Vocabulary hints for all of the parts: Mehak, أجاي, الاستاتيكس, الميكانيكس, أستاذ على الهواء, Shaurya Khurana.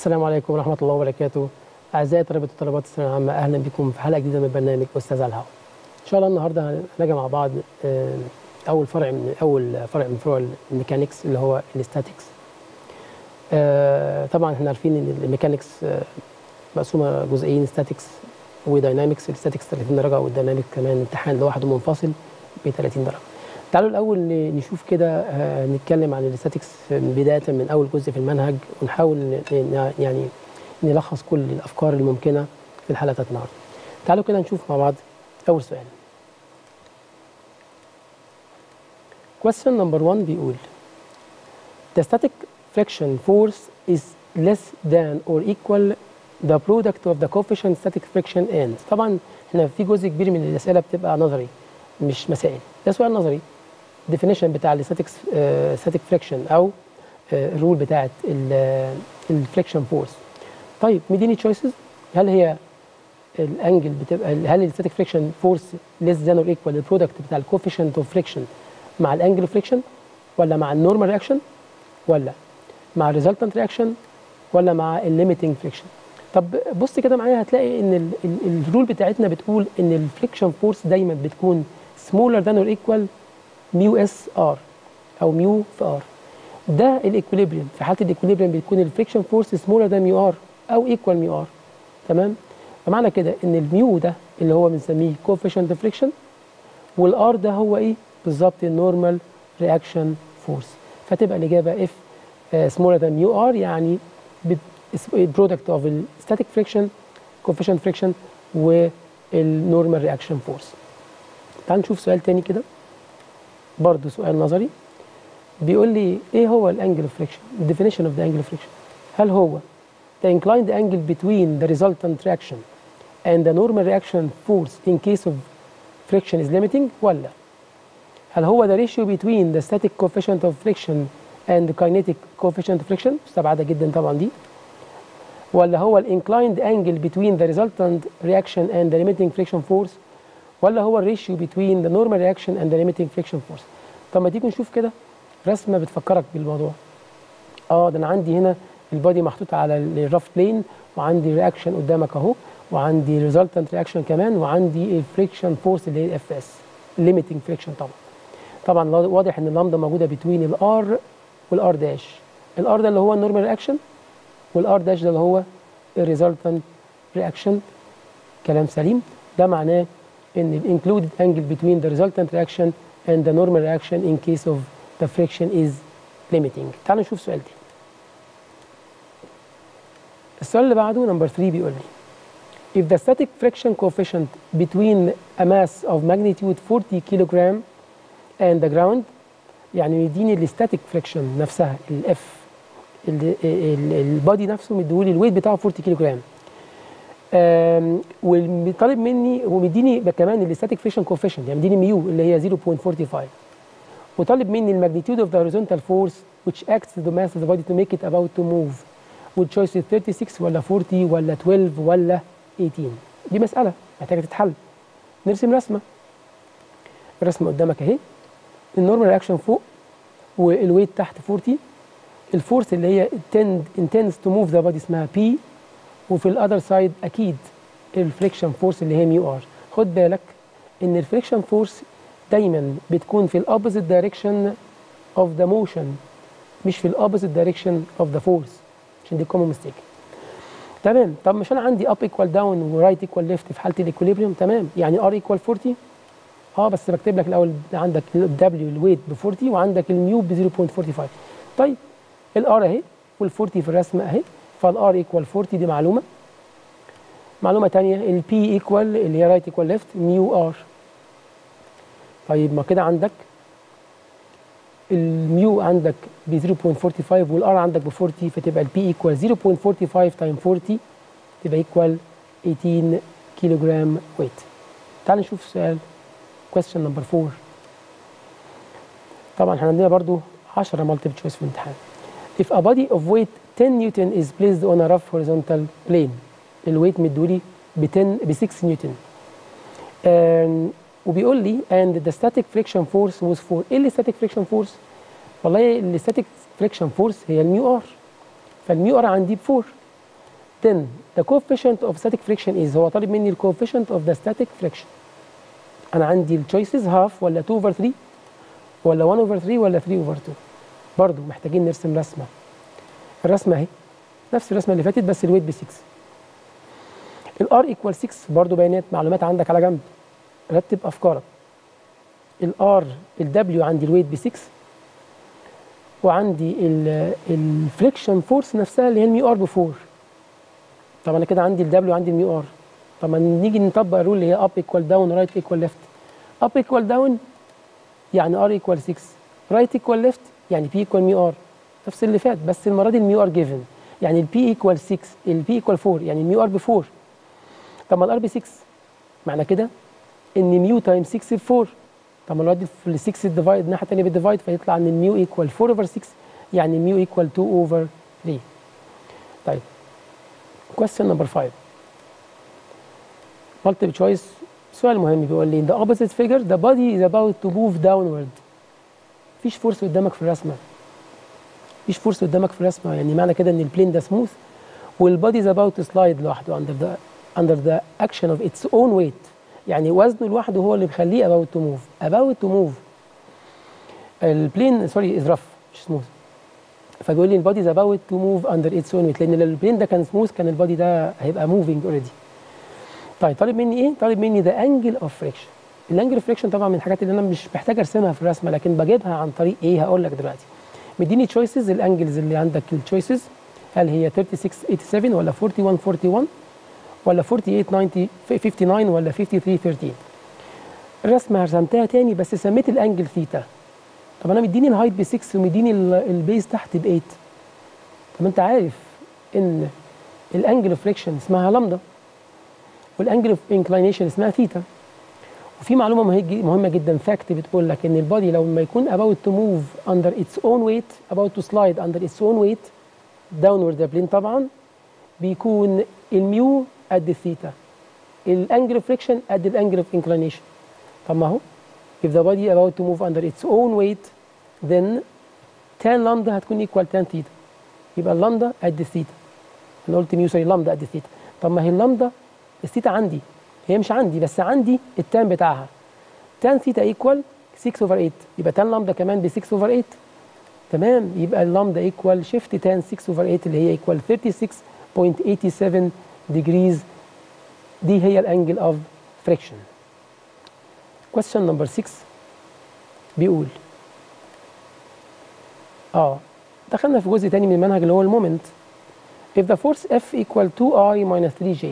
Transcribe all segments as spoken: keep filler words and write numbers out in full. السلام عليكم ورحمة الله وبركاته. أعزائي طلبة وطلبات الثانوية العامة، أهلا بكم في حلقة جديدة من برنامج أستاذ على الهواء. إن شاء الله النهاردة هنراجع مع بعض أول فرع من أول فرع من فروع الميكانيكس اللي هو الاستاتيكس. طبعا احنا عارفين إن الميكانيكس مقسومة جزئين، استاتيكس وداينامكس. الاستاتيكس ثلاثين درجة والداينامكس كمان امتحان لوحده منفصل ب ثلاثين درجة. تعالوا الأول نشوف كده، نتكلم عن الاستاتيكس بداية من أول جزء في المنهج، ونحاول يعني نلخص كل الأفكار الممكنة في الحلقة بتاعت النهارده. تعالوا كده نشوف مع بعض أول سؤال. question number one بيقول the static friction force is less than or equal the product of the coefficient static friction and. طبعا احنا في جزء كبير من الأسئلة بتبقى نظري مش مسائل. ده سؤال نظري. الديفينيشن بتاع الستاتيك ستاتيك فريكشن او الرول بتاعت الفريكشن فورس. طيب مديني تشويسز، هل هي الانجل بتبقى هل الستاتيك فريكشن فورس ليس ذان اور ايكوال البرودكت بتاع الكوفيشنت اوف فريكشن مع الانجل فريكشن، ولا مع النورمال رياكشن، ولا مع الريزلتنت رياكشن، ولا مع الليميتنج فريكشن؟ طب بص كده معايا، هتلاقي ان الرول بتاعتنا بتقول ان الفريكشن فورس دايما بتكون smaller than or equal ميو اس ار او ميو في ار. ده الاكويليبريم، في حاله الاكويليبريم بتكون الفريكشن فورس smaller than ميو ار او equal ميو ار. تمام؟ فمعنى كده ان الميو ده اللي هو بنسميه كوفيشنت فريكشن، والار ده هو ايه؟ بالظبط النورمال رياكشن فورس. فتبقى الاجابه اف smaller than ميو ار، يعني برودكت اوف الستاتيك فريكشن كوفيشنت فريكشن والنورمال رياكشن فورس. تعال نشوف سؤال تاني كده، برضه سؤال نظري. بيقول لي ايه هو الانجل فريكشن؟ definition of the angle of friction. هل هو the inclined angle between the resultant reaction and the normal reaction force in case of friction is limiting، ولا هل هو the ratio between the static coefficient of friction and the kinetic coefficient of friction؟ مستبعده جدا طبعا دي. ولا هو ال inclined angle between the resultant reaction and the limiting friction force، ولا هو الريشيو بين ذا نورمال رياكشن اند ذا ليميتنج فريكشن فورس؟ طب ما تيجي نشوف كده رسمه بتفكرك بالموضوع. اه ده انا عندي هنا البادي محطوط على الرف بلين، وعندي رياكشن قدامك اهو، وعندي ريزلتنت رياكشن كمان، وعندي الفريكشن فورس اللي هي الاف اس ليميتنج فريكشن. طبعا طبعا واضح ان اللامدا موجوده بين الار والار داش. الار ده اللي هو النورمال رياكشن، والار داش ده اللي هو الريزلتنت رياكشن. كلام سليم. ده معناه ان ال included angle between the resultant reaction and the normal reaction in case of the friction is limiting. تعالوا نشوف سؤال تاني. السؤال اللي بعده number three بيقول لي if the static friction coefficient between a mass of magnitude forty kilogram and the ground، يعني مديني ال static friction نفسها ال F، البادي نفسه مديهولي الويت بتاعه forty كيلوجرام، وطالب مني ومديني كمان الاستاتيك فريكشن كوفيشنت، يعني مديني ميو اللي هي zero point four five، وطالب مني الماجنتيود اوف ذا هوريزونتال فورس which acts the mass of the body to make it about to move. والتشويس thirty-six ولا forty ولا twelve ولا eighteen. دي مسألة محتاجة تتحل. نرسم رسمة. الرسمة قدامك اهي. النورمال رياكشن فوق والويت تحت forty. الفورس اللي هي intends to move the body اسمها P، وفي الاذر سايد اكيد الفريكشن فورس اللي هي ميو ار. خد بالك ان الفريكشن فورس دايما بتكون في الاوبوزيت دايركشن اوف ذا موشن، مش في الاوبوزيت دايركشن اوف ذا فورس، عشان دي كومن ميستيك. تمام. طب مش انا عندي اب ايكوال داون ورايت ايكوال ليفت في حاله الايكوليبريم؟ تمام، يعني ار ايكوال forty. اه بس بكتب لك الاول عندك الدبليو الويت ب forty، وعندك الميو ب zero point four five. طيب الار اهي والforty في الرسمه اهي، فالار ايكوال forty. دي معلومه. معلومه ثانيه البي ايكوال اللي هي رايت ايكوال ليفت ميو ار. طيب ما كده عندك الميو عندك ب zero point four five والار عندك ب forty، فتبقى البي ايكوال zero point four five تايم forty، تبقى ايكوال eighteen كيلوجرام ويت. تعال نشوف سؤال question number four. طبعا احنا عندنا برضو عشرة مالتيبل تشويس في الامتحان. if a body of weight ten نيوتن is placed on a rough horizontal plane، الويت مديهولي ب six نيوتن، وبيقول لي and the static friction force was four. ايه اللي static friction force؟ والله اللي static friction force هي الميو ار، فالميو ار عندي ب four، ten the coefficient of static friction is. هو طالب مني ال coefficient of the static friction. أنا عندي ال choices half ولا two over three ولا one over three ولا three over two. برضه محتاجين نرسم رسمة. الرسمة أهي نفس الرسمة اللي فاتت بس الويت ب six. ال R equal six برضه بيانات معلومات عندك على جنب. رتب أفكارك. ال R ال W عندي الويت ب six. وعندي الفريكشن فورس نفسها اللي هي الميو ار ب four. طب انا كده عندي الدبليو وعندي الميو ار. طب نيجي نطبق الرول اللي هي اب ايكوال داون رايت ايكوال ليفت. اب ايكوال داون يعني ار ايكوال six، رايت ايكوال ليفت يعني بي ايكوال ميو ار. نفس اللي فات بس المره دي الميو ار جيفن، يعني البي ايكوال six، البي ايكوال four، يعني الميو ار ب four. طب ما الار ب six، معنى كده ان ميو تايم six ب four. طب ما الواد في ال six ديفايد الناحيه الثانيه بالديفايد، فيطلع ان الميو ايكوال four over six، يعني الميو ايكوال two over three. طيب question number five multiple choice، سؤال مهم بيقول لي in the opposite figure the body is about to move downward. مفيش فورس قدامك في الرسمه، مفيش فورس قدامك في الرسمه، يعني معنى كده ان البلين ده سموث والبادي is about to slide لوحده under the under the action of its own weight، يعني وزنه لوحده هو اللي مخليه about to move. about to move البلين سوري is rough مش smooth، فبيقول لي البادي is about to move under its own weight، لان لو البلين ده كان smooth كان البادي ده هيبقى moving already. طيب طالب مني ايه؟ طالب مني the angle of friction. الانجل of friction طبعا من الحاجات اللي انا مش محتاج ارسمها في الرسمه، لكن بجيبها عن طريق ايه؟ هقول لك دلوقتي. مديني choices، الانجلز اللي عندك التشويسز هل هي thirty-six eighty-seven ولا forty-one forty-one ولا forty-eight ninety fifty-nine ولا fifty-three thirteen. الرسمه رسمتها تاني بس سميت الانجل ثيتا. طب انا مديني الهايت ب six ومديني البيز تحت ب eight. طب انت عارف ان الانجل اوف فريكشن اسمها لامدا والانجل اوف انكلاينيشن اسمها ثيتا. وفي معلومه مهمه جدا فاكت بتقول لك ان البادي لو ما يكون about to move under its own weight about to slide under its own weight downward plane، طبعا بيكون الميو قد الثيتا، الانجل اوف فريكشن قد الانجل اوف انكلاينيشن. طب ما هو if the body about to move under its own weight then tan lambda هتكون equal tan theta، يبقى اللامدا قد الثيتا. انا قلت ميو سوري لامدا قد الثيتا. طب ما هي اللامدا الثيتا عندي، هي مش عندي بس عندي التان بتاعها، tan ثيتا ايكوال six over eight، يبقى tan لامدا كمان ب six over eight. تمام، يبقى اللامدا ايكوال شيفت tan six over eight اللي هي ايكوال thirty-six point eighty-seven degrees. دي هي الانجل اوف فريكشن. question number six بيقول اه دخلنا في جزء تاني من المنهج اللي هو المومنت. if the force F equal two I minus three J،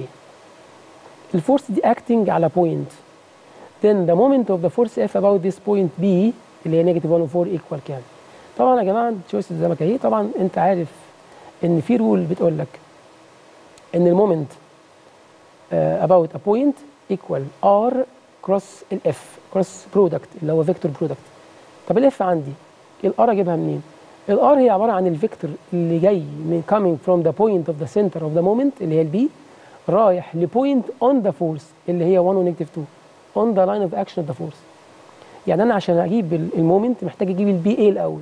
الفورس دي acting على point، then the moment of the force F about this point B اللي هي negative one over four equal كام؟ طبعا يا جماعه التشويس قدامك اهي. طبعا انت عارف ان في رول بتقول لك ان المومنت uh, about a point equal R كروس الاف كروس برودكت اللي هو فيكتور برودكت. طب الاف عندي، الار اجيبها منين؟ الار هي عباره عن الفيكتور اللي جاي من coming from the point of the center of the moment اللي هي البي رايح لبوينت on the force اللي هي one و negative two on the line of action of the force. يعني انا عشان اجيب المومنت محتاج اجيب البي اي الاول،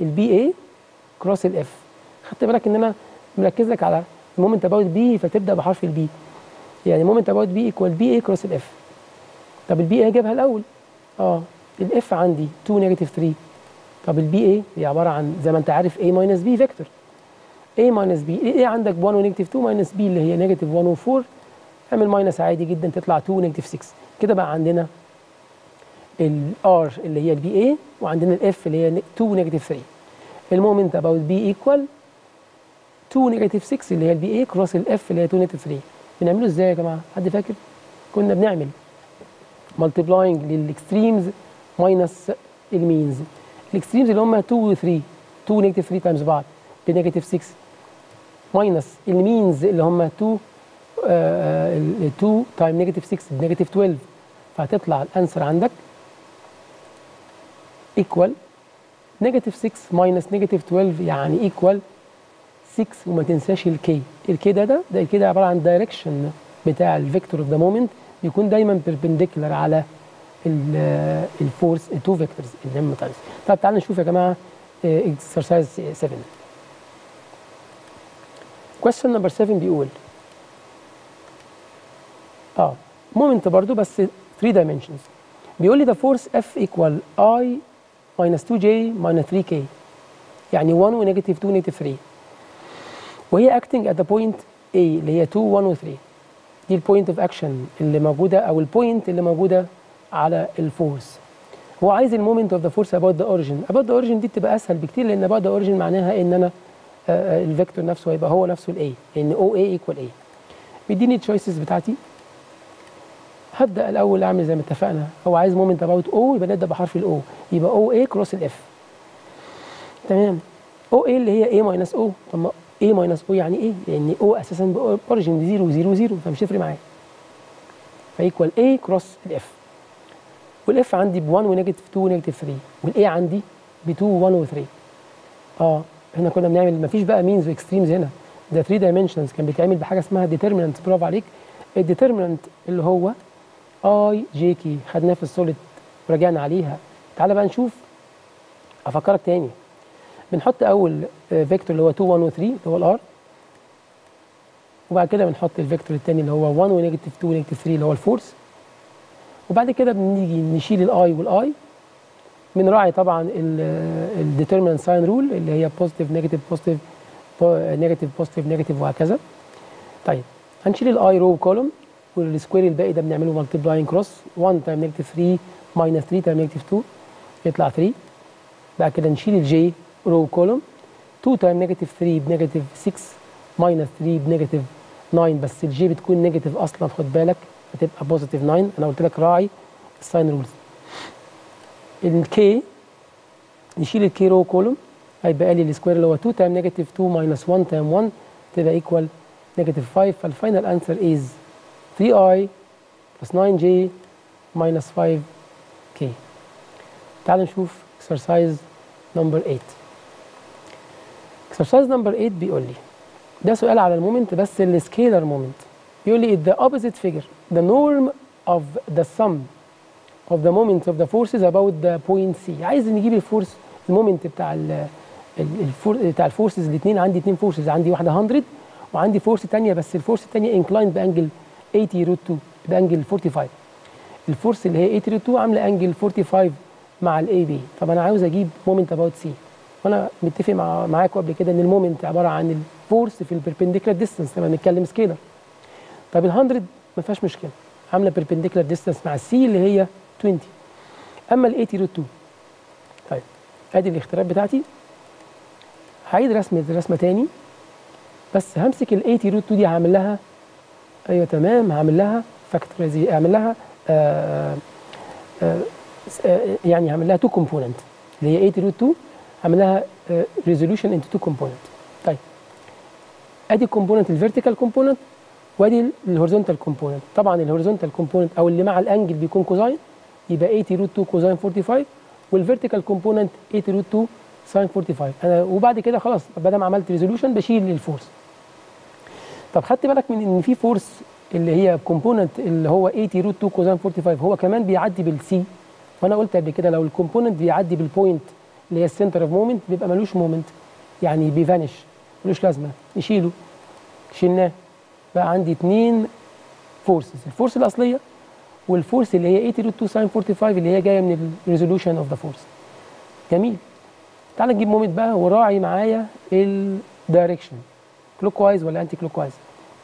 البي اي كروس الاف. خدت بالك ان انا مركز لك على المومنت اباوت بي فتبدا بحرف البي، يعني مومنت اباوت بي ايكوال بي اي كروس الاف. طب البي اي هجيبها الاول، اه الاف عندي two negative three. طب البي اي هي عباره عن زي ما انت عارف a minus b فيكتور، a minus b الاي عندك one و negative two minus b اللي هي negative one و four، اعمل ماينس عادي جدا تطلع two و negative six. كده بقى عندنا الار اللي هي البي اي وعندنا الاف اللي هي two و negative three. المومنت about b ايكوال two و negative six اللي هي البي اي كروس الاف اللي هي two و negative three. بنعمله ازاي يا جماعه؟ حد فاكر؟ كنا بنعمل multiplying للإكستريمز minus المينز. الإكستريمز اللي هم two و three two و negative three تايمز بعض بنيجاتيف six، minus المينز اللي هم two two تايم نيجاتيف six بنيجاتيف twelve. فهتطلع الأنسر عندك equal نيجاتيف six minus نيجاتيف twelve، يعني equal six. وما تنساش الكي، الكي ده ده ده الكي ده عبارة عن دايركشن بتاع الفيكتور اوف ذا مومنت، يكون دايما بيربنديكولار على الفورس التو فيكتورز اللي هم متعارفين. طب تعالوا نشوف يا جماعه اكسرسايز سبعة. question number سبعة بيقول اه مومنت برضو بس ثلاثة dimensions. بيقول لي the force F equal I minus تو جي minus ثري كي يعني واحد و negative اثنين و negative ثلاثة وهي acting at the point A اللي هي اثنين واحد و ثلاثة. دي البوينت اوف اكشن اللي موجوده او البوينت اللي موجوده على الفورس. هو عايز المومنت اوف ذا فورس اباوت ذا اوريجن. اباوت ذا اوريجن دي بتبقى اسهل بكتير لان اباوت ذا اوريجن معناها ان انا الفيكتور نفسه هيبقى هو نفسه الاي لان او اي ايكوال اي. بيديني التشويسز بتاعتي. هبدا الاول اعمل زي ما اتفقنا، هو عايز مومنت اباوت او يبقى نبدا بحرف الاو، يبقى او اي كروس الاف. تمام. او اي اللي هي اي ماينس او، طب ما اي ماينس او يعني ايه؟ لان او اساسا اوريجن صفر صفر صفر فمش هيفرق معايا. فايكوال اي كروس الاف. والاف عندي ب واحد و نيجاتيف اثنين و نيجاتيف ثلاثة والاي عندي ب اثنين و واحد و ثلاثة. اه احنا كنا بنعمل مفيش بقى مينز واكستريمز هنا، ده ثلاثة دايمنشنز كان بيتعمل بحاجه اسمها ديترمينانت. برافو عليك. الديترمينانت اللي هو اي جي كي خدناه في السوليد ورجعنا عليها. تعالى بقى نشوف، افكرك تاني. بنحط اول فيكتور اللي هو اثنين واحد و ثلاثة اللي هو الار، وبعد كده بنحط الفيكتور الثاني اللي هو واحد و نيجاتيف اثنين و نيجاتيف ثلاثة اللي هو الفورس، وبعد كده بنيجي نشيل الاي والاي، بنراعي طبعا الديترمينانت ساين رول اللي هي بوزيتيف نيجاتيف بوزيتيف نيجاتيف بوزيتيف نيجاتيف وهكذا. طيب هنشيل الاي رو كولوم والسكوير الباقي ده بنعمله مالتبلاين كروس واحد تايم نيجاتيف ثلاثة ماينس ثلاثة تايم نيجاتيف اثنين يطلع ثلاثة. بعد كده نشيل الجي رو كولوم اثنين تايم نيجاتيف ثلاثة بنيجاتيف ستة ماينس ثلاثة بنيجاتيف تسعة، بس الجي بتكون نيجاتيف اصلا خد بالك هتبقى بوزيتيف تسعة. انا قلت لك راعي الساين رولز. الكي نشيل الكي رو كولوم هيبقى لي السكوير اللي هو اثنين تايم نيجاتيف اثنين ماينس واحد تايم واحد تبقى ايكوال نيجاتيف خمسة. فالفاينل انسر از ثري اي بلس ناين جي ماينس فايف كي. تعال نشوف اكسرسايز نمبر ثمانية. اكسرسايز نمبر ثمانية بيقول لي ده سؤال على المومنت بس السكيلر مومنت. بيقول لي the opposite figure the norm of the sum of the moments of the forces about the point C. عايز نجيب الفورس المومنت بتاع ال بتاع الفورسز الاثنين. عندي اثنين فورسز، عندي واحده مية وعندي فورس ثانيه بس الفورس الثانيه انكلايند بانجل ثمانين روت اثنين بانجل خمسة وأربعين. الفورس اللي هي ثمانين روت اثنين عامله انجل خمسة وأربعين مع الاي بي. طب انا عاوز اجيب مومنت اباوت سي، وانا متفق مع معاكم قبل كده ان المومنت عباره عن الفورس في البربنديكولار ديستانس لما بنتكلم سكيلر. طب ال مية ما فيهاش مشكله، عامله بربنديكولار ديستانس مع السي اللي هي عشرين. اما ال ثمانين روت اثنين، طيب ادي الاختيارات بتاعتي. هعيد رسمه الرسمه ثاني بس همسك ال ثمانين روت اثنين دي هعمل لها، ايوه تمام، هعمل لها فاكتورايزيشن، هعمل لها آآ آآ يعني هعمل لها تو كومبوننت اللي هي ثمانين روت اثنين، هعمل لها ريزوليوشن انتو تو كومبوننت. طيب ادي الكومبوننت الفيرتيكال كومبوننت وادي الهوريزونتال كومبوننت. طبعا الهوريزونتال كومبوننت او اللي مع الانجل بيكون كوزاين، يبقى ثمانين روت اثنين كوزاين خمسة وأربعين، والفيرتيكال كومبوننت ثمانين روت اثنين ساين خمسة وأربعين. انا وبعد كده خلاص بدل ما عملت ريزوليوشن بشيل الفورس. طب خدت بالك من ان في فورس اللي هي كومبوننت اللي هو ثمانين روت اثنين كوزاين خمسة وأربعين هو كمان بيعدي بالسي، وانا قلت قبل كده لو الكومبوننت بيعدي بالبوينت اللي هي السنتر اوف مومنت بيبقى ملوش مومنت، يعني بيفانش ملوش لازمه، نشيله. شلناه بقى عندي اثنين فورسز، الفورس الاصليه والفورس اللي هي ثمانين روت اثنين ساين خمسة وأربعين اللي هي جايه من الريزوليوشن اوف ذا فورس. جميل. تعال نجيب مومنت بقى وراعي معايا الدايركشن كلوك وايز ولا انتي كلوك وايز.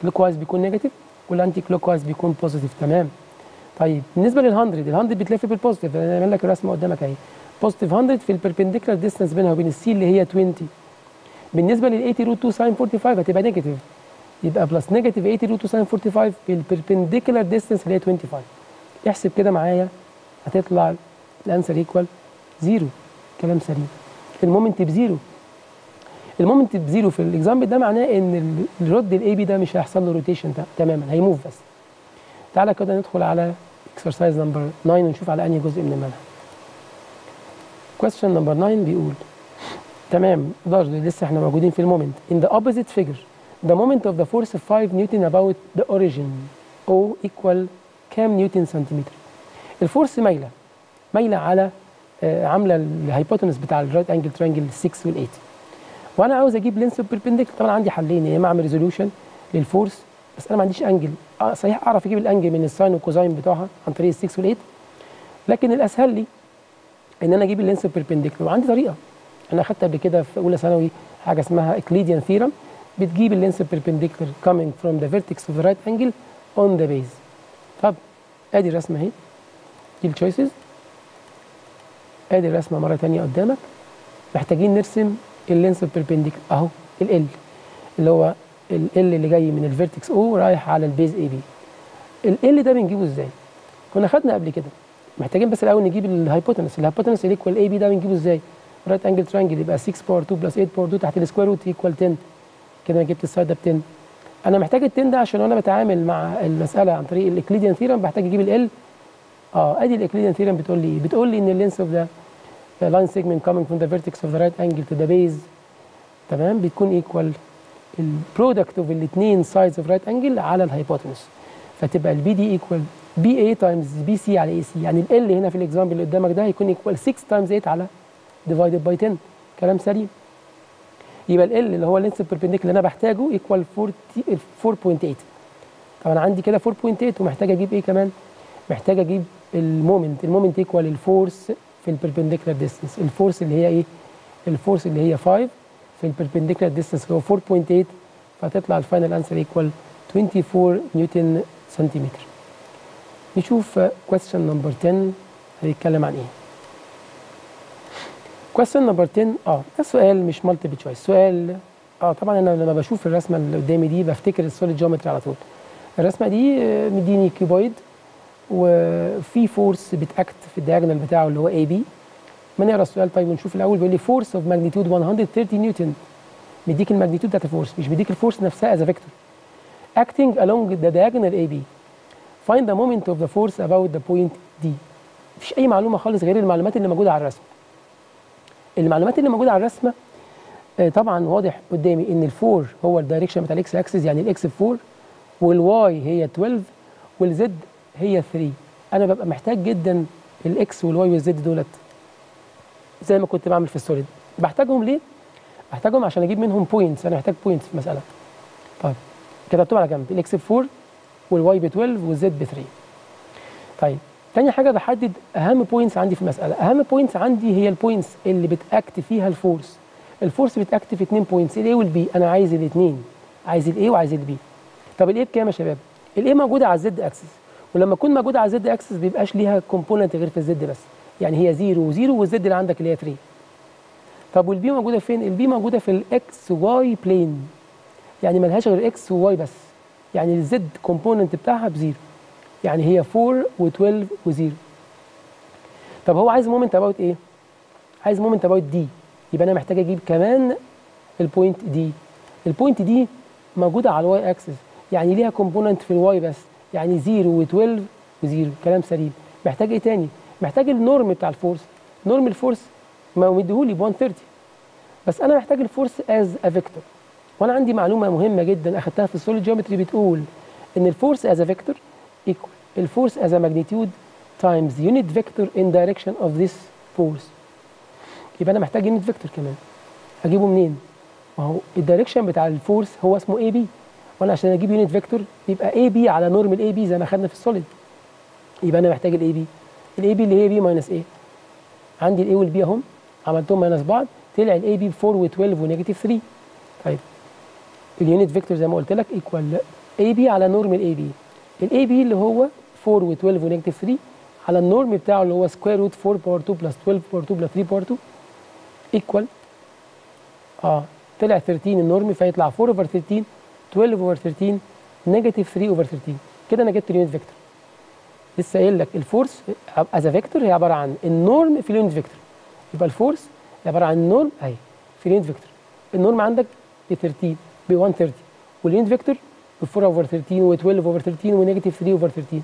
كلوك وايز بيكون نيجاتيف والانتي كلوك وايز بيكون بوزيتيف. تمام. طيب بالنسبه لل مية، ال مية بتلف بالبوزيتيف، انا عامل لك الرسمه قدامك اهي، بوزيتيف مية في البربنديكولار ديستانس بينها وبين السي اللي هي عشرين. بالنسبه لل ثمانين روت اثنين ساين خمسة وأربعين هتبقى نيجاتيف، يبقى بلس نيجاتيف ثمانين روت اثنين ساين خمسة وأربعين في البربنديكولار ديستانس اللي هي خمسة وعشرين. احسب كده معايا هتطلع الانسر ايكوال صفر. كلام سليم. المومنت بزيرو. المومنت بزيرو في الاكزامبل ده معناه ان الرد الاي بي ده مش هيحصل له روتيشن تماما، هيموف بس. تعالى كده ندخل على اكسرسايز نمبر تسعة ونشوف على انهي جزء من المنهج. question نمبر تسعة بيقول تمام ده لسه احنا موجودين في المومنت. in the opposite figure the moment of the force of خمسة نيوتن about the origin O equal كام نيوتن سنتيمتر. الفورس مايله مايله على عامله الهايبوتنس بتاع الرايت انجل ترينجل ستة وال8، وانا عاوز اجيب لينس بيربنديكولار. طبعا عندي حلين، يا اما اعمل ريزوليوشن للفورس بس انا ما عنديش انجل صحيح اعرف اجيب الانجل من الساين والكوزاين بتوعها عن طريق الستة والثمانية، لكن الاسهل لي ان انا اجيب اللينس بيربنديكولار. وعندي طريقه انا خدت قبل كده في اولى ثانوي حاجه اسمها اكليديان ثيرم، بتجيب اللينس بيربنديكولار coming from the vertex of the right angle on the base. طب ادي الرسمه اهي، دي التشويسز، ادي الرسمه مره ثانيه قدامك. محتاجين نرسم اللينس بيربنديكولار اهو، ال اللي هو ال اللي جاي من الفيرتكس او رايح على البيز اي بي. ال ده بنجيبه ازاي؟ كنا خدنا قبل كده. محتاجين بس الاول نجيب الهايبوتنس، الهايبوتنس اللي ايكوال اي بي ده بنجيبه ازاي؟ رايت انجل ترانجل يبقى ستة باور اتنين بلس تمانية باور اتنين تحت السكوير روت ايكوال عشرة. كده انا جبت السايد ده ب عشرة. انا محتاج ال عشرة ده عشان وانا بتعامل مع المساله عن طريق الاكليديان ثيرم بحتاج اجيب ال اه ادي الاكليديان ثيرم بتقول لي ايه؟ بتقول لي ان اللينس اوف ذا line segment coming from the vertex of the right angle to the base تمام بتكون equal البرودكت اوف الاثنين sides of right angle على الهايبوتنس، فتبقى البي دي equal بي اي تايمز بي سي على اي سي. يعني ال هنا في الاكزامبل اللي قدامك ده هيكون equal ستة times تمانية على divided by عشرة. كلام سليم. يبقى ال اللي هو اللينس بيربنديكولار اللي انا بحتاجه equal أربعة فاصلة تمانية. طبعا عندي كده أربعة فاصلة تمانية ومحتاج اجيب ايه كمان؟ محتاج اجيب المومنت، المومنت ايكوال الفورس في البربنديكولار ديستنس، الفورس اللي هي ايه؟ الفورس اللي هي خمسة في البربنديكولار ديستنس هو أربعة فاصلة تمانية، فتطلع الفاينل انسر ايكوال أربعة وعشرين نيوتن سنتيمتر. نشوف كويستشن نمبر عشرة هيتكلم عن ايه؟ كويستشن نمبر عشرة اه ده سؤال مش مالتيبل تشويس، سؤال اه طبعا انا لما بشوف الرسمه اللي قدامي دي بفتكر السوليد جيومتري على طول. الرسمه دي مديني كيوبويد وفي فورس بتاكت في الدياجونال بتاعه اللي هو اي بي. ما نقرا السؤال طيب ونشوف الاول. بيقول لي فورس اوف ماجنتيود مية وتلاتين نيوتن، مديك الماجنتيود بتاعت الفورس مش مديك الفورس نفسها از فيكتور. اكتنج along the diagonal اي بي. فايند ذا مومنت اوف ذا فورس اباوت ذا بوينت دي. مفيش اي معلومه خالص غير المعلومات اللي موجوده على الرسمه. المعلومات اللي موجوده على الرسمه طبعا واضح قدامي ان الفور هو الدايركشن بتاع الاكس اكسس، يعني الاكس اربعة والواي هي اتناشر والزد هي تلاتة. انا ببقى محتاج جدا الاكس والواي والزد دولت زي ما كنت بعمل في السوليد. بحتاجهم ليه؟ بحتاجهم عشان اجيب منهم بوينتس، انا محتاج بوينتس في المساله. طيب كتبتهم على جنب، الاكس ب أربعة والواي ب اتناشر والزد ب تلاتة. طيب تاني حاجه بحدد اهم بوينتس عندي في المساله، اهم بوينتس عندي هي البوينتس اللي بتاكت فيها الفورس. الفورس بتاكت في اتنين بوينتس الاي والبي، انا عايز الاثنين، عايز الاي وعايز البي. طب الاي بكام يا شباب؟ الاي موجوده على الزد اكسس، ولما تكون موجوده على الزد اكسس بيبقاش ليها كومبوننت غير في الزد بس، يعني هي صفر وصفر والزد اللي عندك اللي هي تلاتة. طب والبي موجوده فين؟ البي موجوده في الاكس واي بلين، يعني ملهاش غير اكس وواي بس، يعني الزد كومبوننت بتاعها بزيرو، يعني هي أربعة و12 وزيرو. طب هو عايز مومنت اباوت ايه؟ عايز مومنت اباوت دي، يبقى انا محتاج اجيب كمان البوينت دي. البوينت دي موجوده على الواي اكسس، يعني ليها كومبوننت في الواي بس، يعني صفر و12 وزيرو. كلام سليم. محتاج ايه تاني؟ محتاج النورم بتاع الفورس. نورم الفورس ما مديهولي ب مية وتلاتين، بس انا محتاج الفورس از ا فيكتور. وانا عندي معلومه مهمه جدا اخدتها في السوليد جيومتري بتقول ان الفورس از ا فيكتور ايكوال الفورس از ا ماجنتيود تايمز يونت فيكتور ان دايركشن اوف ذيس فورس. يبقى انا محتاج يونت فيكتور كمان. هجيبه منين؟ ما هو الدايركشن بتاع الفورس هو اسمه اي بي، وانا عشان اجيب يونت فيكتور يبقى اي بي على نورم الاي بي زي ما خدنا في السوليد. يبقى انا محتاج الاي بي، الاي بي اللي هي بي ماينس ايه. عندي الاي والبي اهم، عملتهم ماينس بعض، طلع الاي بي ب أربعة و12 ونيجاتيف تلاتة. طيب اليونت فيكتور زي ما قلت لك ايكوال اي بي على نورم الاي بي، الاي بي اللي هو أربعة و12 ونيجاتيف تلاتة على النورم بتاعه اللي هو سكوير روت أربعة باور اتنين بلس اتناشر باور اتنين بلس تلاتة باور اتنين ايكوال اه طلع تلاتة النورم، فيطلع أربعة اوفر تلاتة، اتناشر اوفر تلاتة، نيجاتيف تلاتة اوفر تلاتة. كده انا جبت اليونت فيكتور. لسه قايل لك الفورس از فيكتور هي عباره عن النورم في اليونت فيكتور، يبقى الفورس عباره عن النورم اهي في اليونت فيكتور. النورم عندك ب تلاتة ب مية وتلاتين واليونت فيكتور ب أربعة اوفر تلاتة و اتناشر اوفر تلاتة ونيجاتيف تلاتة اوفر تلاتة.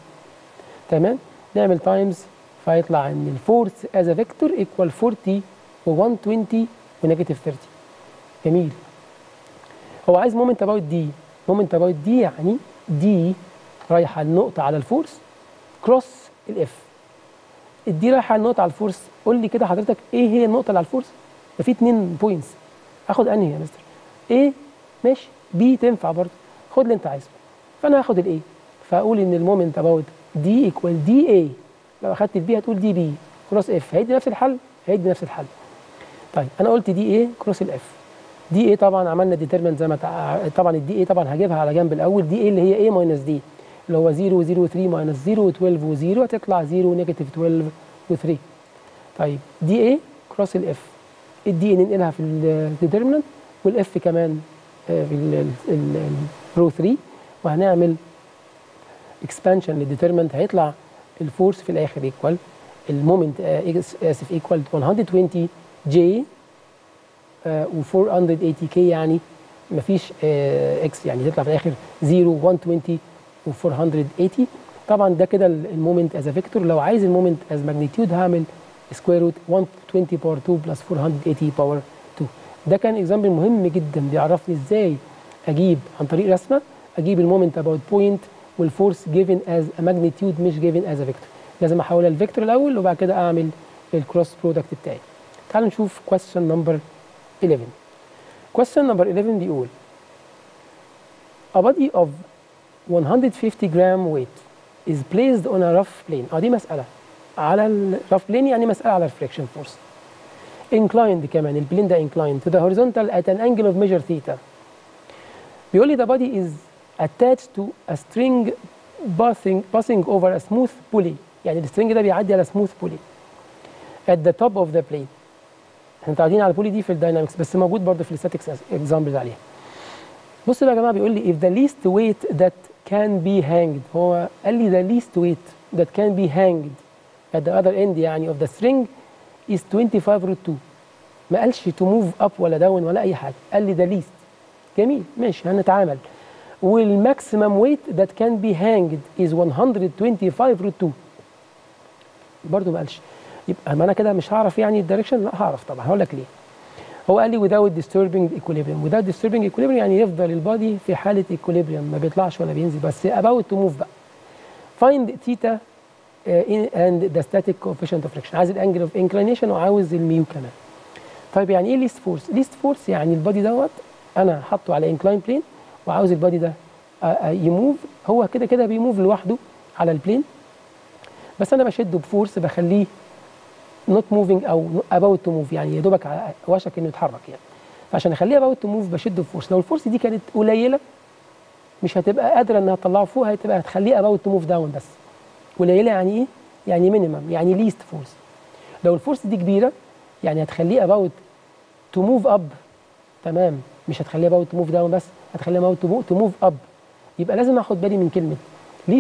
تمام؟ نعمل تايمز فيطلع ان الفورس از فيكتور ايكوال أربعين و مية وعشرين ونيجاتيف تلاتين. جميل. هو عايز مومنت اباوت دي، مومنت اباوت دي يعني دي رايحه النقطه على الفورس كروس الاف. الدي رايحه النقطه على الفورس، قول لي كده حضرتك ايه هي النقطه اللي على الفورس؟ ده في اتنين بوينتس، اخد انهي يا مستر؟ ايه ماشي، بي تنفع برضه، خد اللي انت عايزه. فانا هاخد الايه، فاقول ان المومنت اباوت دي ايكوال دي اي، لو اخدت البي هتقول دي بي كروس اف، هيدي نفس الحل، هيدي نفس الحل. طيب انا قلت دي ايه كروس الاف، دي ايه طبعا عملنا ديترمنت زي ما تع... طبعا الدي ايه طبعا هجيبها على جنب الاول، دي ايه اللي هي ايه ماينس دي اللي هو صفر و ثلاثة ماينس صفر و اثناشر و صفر، هتطلع صفر ونيجاتيف اثناشر و ثلاثة. طيب دي ايه كروس الاف، الدي ننقلها في الديترمنت والاف كمان في الرو ثلاثة، وهنعمل اكسبانشن للديترمنت، هيطلع الفورس في الاخر ايكوال المومنت اسف ايكوال مية وعشرين جي و أربعمية وتمانين كي، يعني مفيش اكس، يعني تطلع في الاخر صفر مية وعشرين و أربعمية وتمانين. طبعا ده كده المومنت از فيكتور، لو عايز المومنت از ماجنتيود هعمل سكوير روت مية وعشرين باور اتنين بلس أربعمية وتمانين باور اتنين. ده كان اكزامبل مهم جدا بيعرفني ازاي اجيب عن طريق رسمه، اجيب المومنت اباوت بوينت والفورس جيفن از ماجنتيود مش جيفن از فيكتور، لازم احولها لفيكتور الاول وبعد كده اعمل الكروس برودكت بتاعي. تعالوا نشوف question نمبر eleven. question نمبر eleven بيقول a body of one hundred fifty gram weight is placed on a rough plane. اه دي مسألة على ال rough plane، يعني مسألة على friction force. inclined كمان البلين ده inclined to the horizontal at an angle of measure theta. بيقول لي the body is attached to a string passing passing over a smooth pulley، يعني السترنج ده بيعدي على smooth pulley at the top of the plane. احنا متعودين على البولي دي في الداينامكس بس موجود برضه في الاستاتيكس اكزامبلز عليها. بصوا بقى يا جماعه، بيقول لي if the least weight that can be hanged، هو قال لي the least weight that can be hanged at the other end يعني of the string is twenty-five root two. ما قالش to move up ولا down ولا اي حاجه، قال لي the least. جميل ماشي هنتعامل. والماكسيمم weight that can be hanged is one hundred twenty-five root two. برضه ما قالش، يبقى ما انا كده مش هعرف يعني الدايركشن. لا هعرف طبعا، هقول لك ليه. هو قال لي without disturbing equilibrium، without disturbing equilibrium يعني يفضل البادي في حاله equilibrium، ما بيطلعش ولا بينزل، بس about to move بقى. find theta and the static coefficient of friction، عايز الانجل اوف انكلينيشن وعاوز الميو كمان. طيب يعني ايه least force؟ least force يعني البادي دوت انا حاطه على incline plane وعاوز البادي ده يموف، هو كده كده بيموف لوحده على البلين، بس انا بشده بفورس بخليه not moving او about to move، يعني يا دوبك على وشك انه يتحرك يعني. فعشان اخليه about to move بشده بفورس، لو الفورس دي كانت قليله مش هتبقى قادره انها تطلعه فوق، هتبقى هتخليه about to move down بس. قليله يعني ايه؟ يعني minimum، يعني least force. لو الفورس دي كبيره يعني هتخليه about to move up، تمام، مش هتخليه about to move down بس، هتخليه about to move up. يبقى لازم اخد بالي من كلمه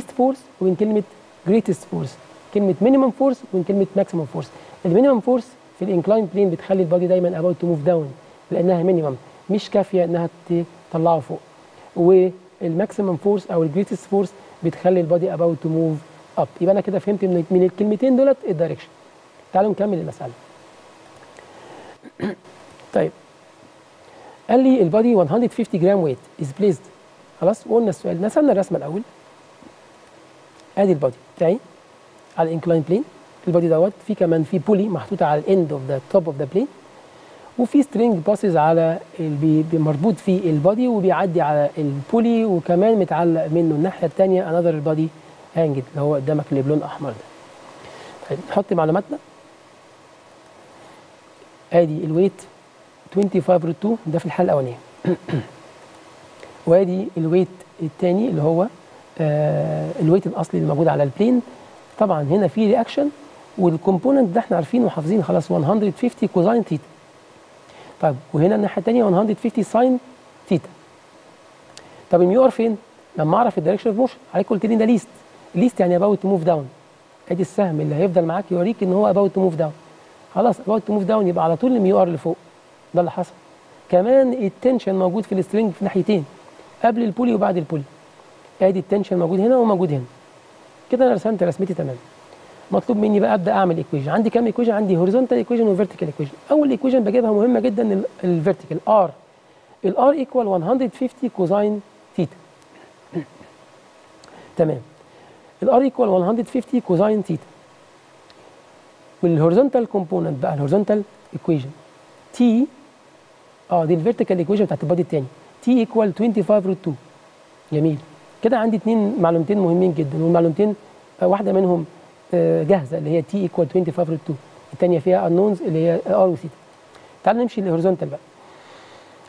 least force ومن كلمه greatest force، كلمه minimum force ومن كلمه maximum force. المينيمم فورس في الانكلاين بلين بتخلي البادي دايما اباوت تو موف داون لانها مينيمم مش كافيه انها تطلعه فوق، والماكسيمم فورس او الجريتست فورس بتخلي البادي اباوت تو موف اب. يبقى انا كده فهمت من من الكلمتين دولت الدايركشن. تعالوا نكمل المساله. طيب قال لي البادي one hundred fifty جرام ويت از بليزد، خلاص وقلنا السؤال، نسالنا الرسمه الاول. ادي البادي بتاعي على الانكلاين بلين، البادي دوت في كمان في بولي محطوطه على الاند اوف ذا توب اوف ذا بلين، وفي سترينج باسز على مربوط في البادي وبيعدي على البولي، وكمان متعلق منه الناحيه الثانيه انذر البادي هانجد اللي هو قدامك اللي بلون احمر ده. طيب نحط معلوماتنا. ادي الويت خمسة وعشرين روت اتنين ده في الحاله الاولانيه. وادي الويت الثاني اللي هو آه الويت الاصلي اللي موجود على البلين. طبعا هنا في رياكشن والكومبوننت ده احنا عارفينه وحافظين خلاص one hundred fifty كوزاين ثيتا. طيب وهنا الناحيه الثانيه one hundred fifty ساين ثيتا. طب الميو ار فين؟ لما اعرف الدايركشن اوف موشن، عليك قلت لي ده ليست، ليست يعني اباوت تو موف داون. ادي السهم اللي هيفضل معاك يوريك ان هو اباوت تو موف داون. خلاص اباوت تو موف داون، يبقى على طول الميو ار اللي فوق. ده اللي حصل. كمان التنشن موجود في السترنج في ناحيتين، قبل البولي وبعد البولي. ادي التنشن موجود هنا وموجود هنا. كده انا رسمت رسمتي تمام. مطلوب مني بقى ابدا اعمل ايكويجن. عندي كام ايكويجن؟ عندي هوريزونتال ايكويجن وفيرتيكال ايكويجن. اول ايكويجن بجيبها مهمه جدا، الفيرتيكال ار، الار ايكوال one hundred fifty كوزاين ثيتا. تمام، الار ايكوال one hundred fifty كوزاين ثيتا، والهوريزونتال كومبوننت بقى الهوريزونتال ايكويجن تي اه دي الفيرتيكال ايكويشن بتاعت البادي الثاني تي ايكوال خمسة وعشرين روت اتنين. جميل كده، عندي اثنين معلومتين مهمين جدا، والمعلومتين واحده منهم جاهزه اللي هي تي ايكوال خمسة وعشرين روت اتنين، الثانيه فيها انونز اللي هي ار وسي. تعال نمشي للهوريزونتال بقى.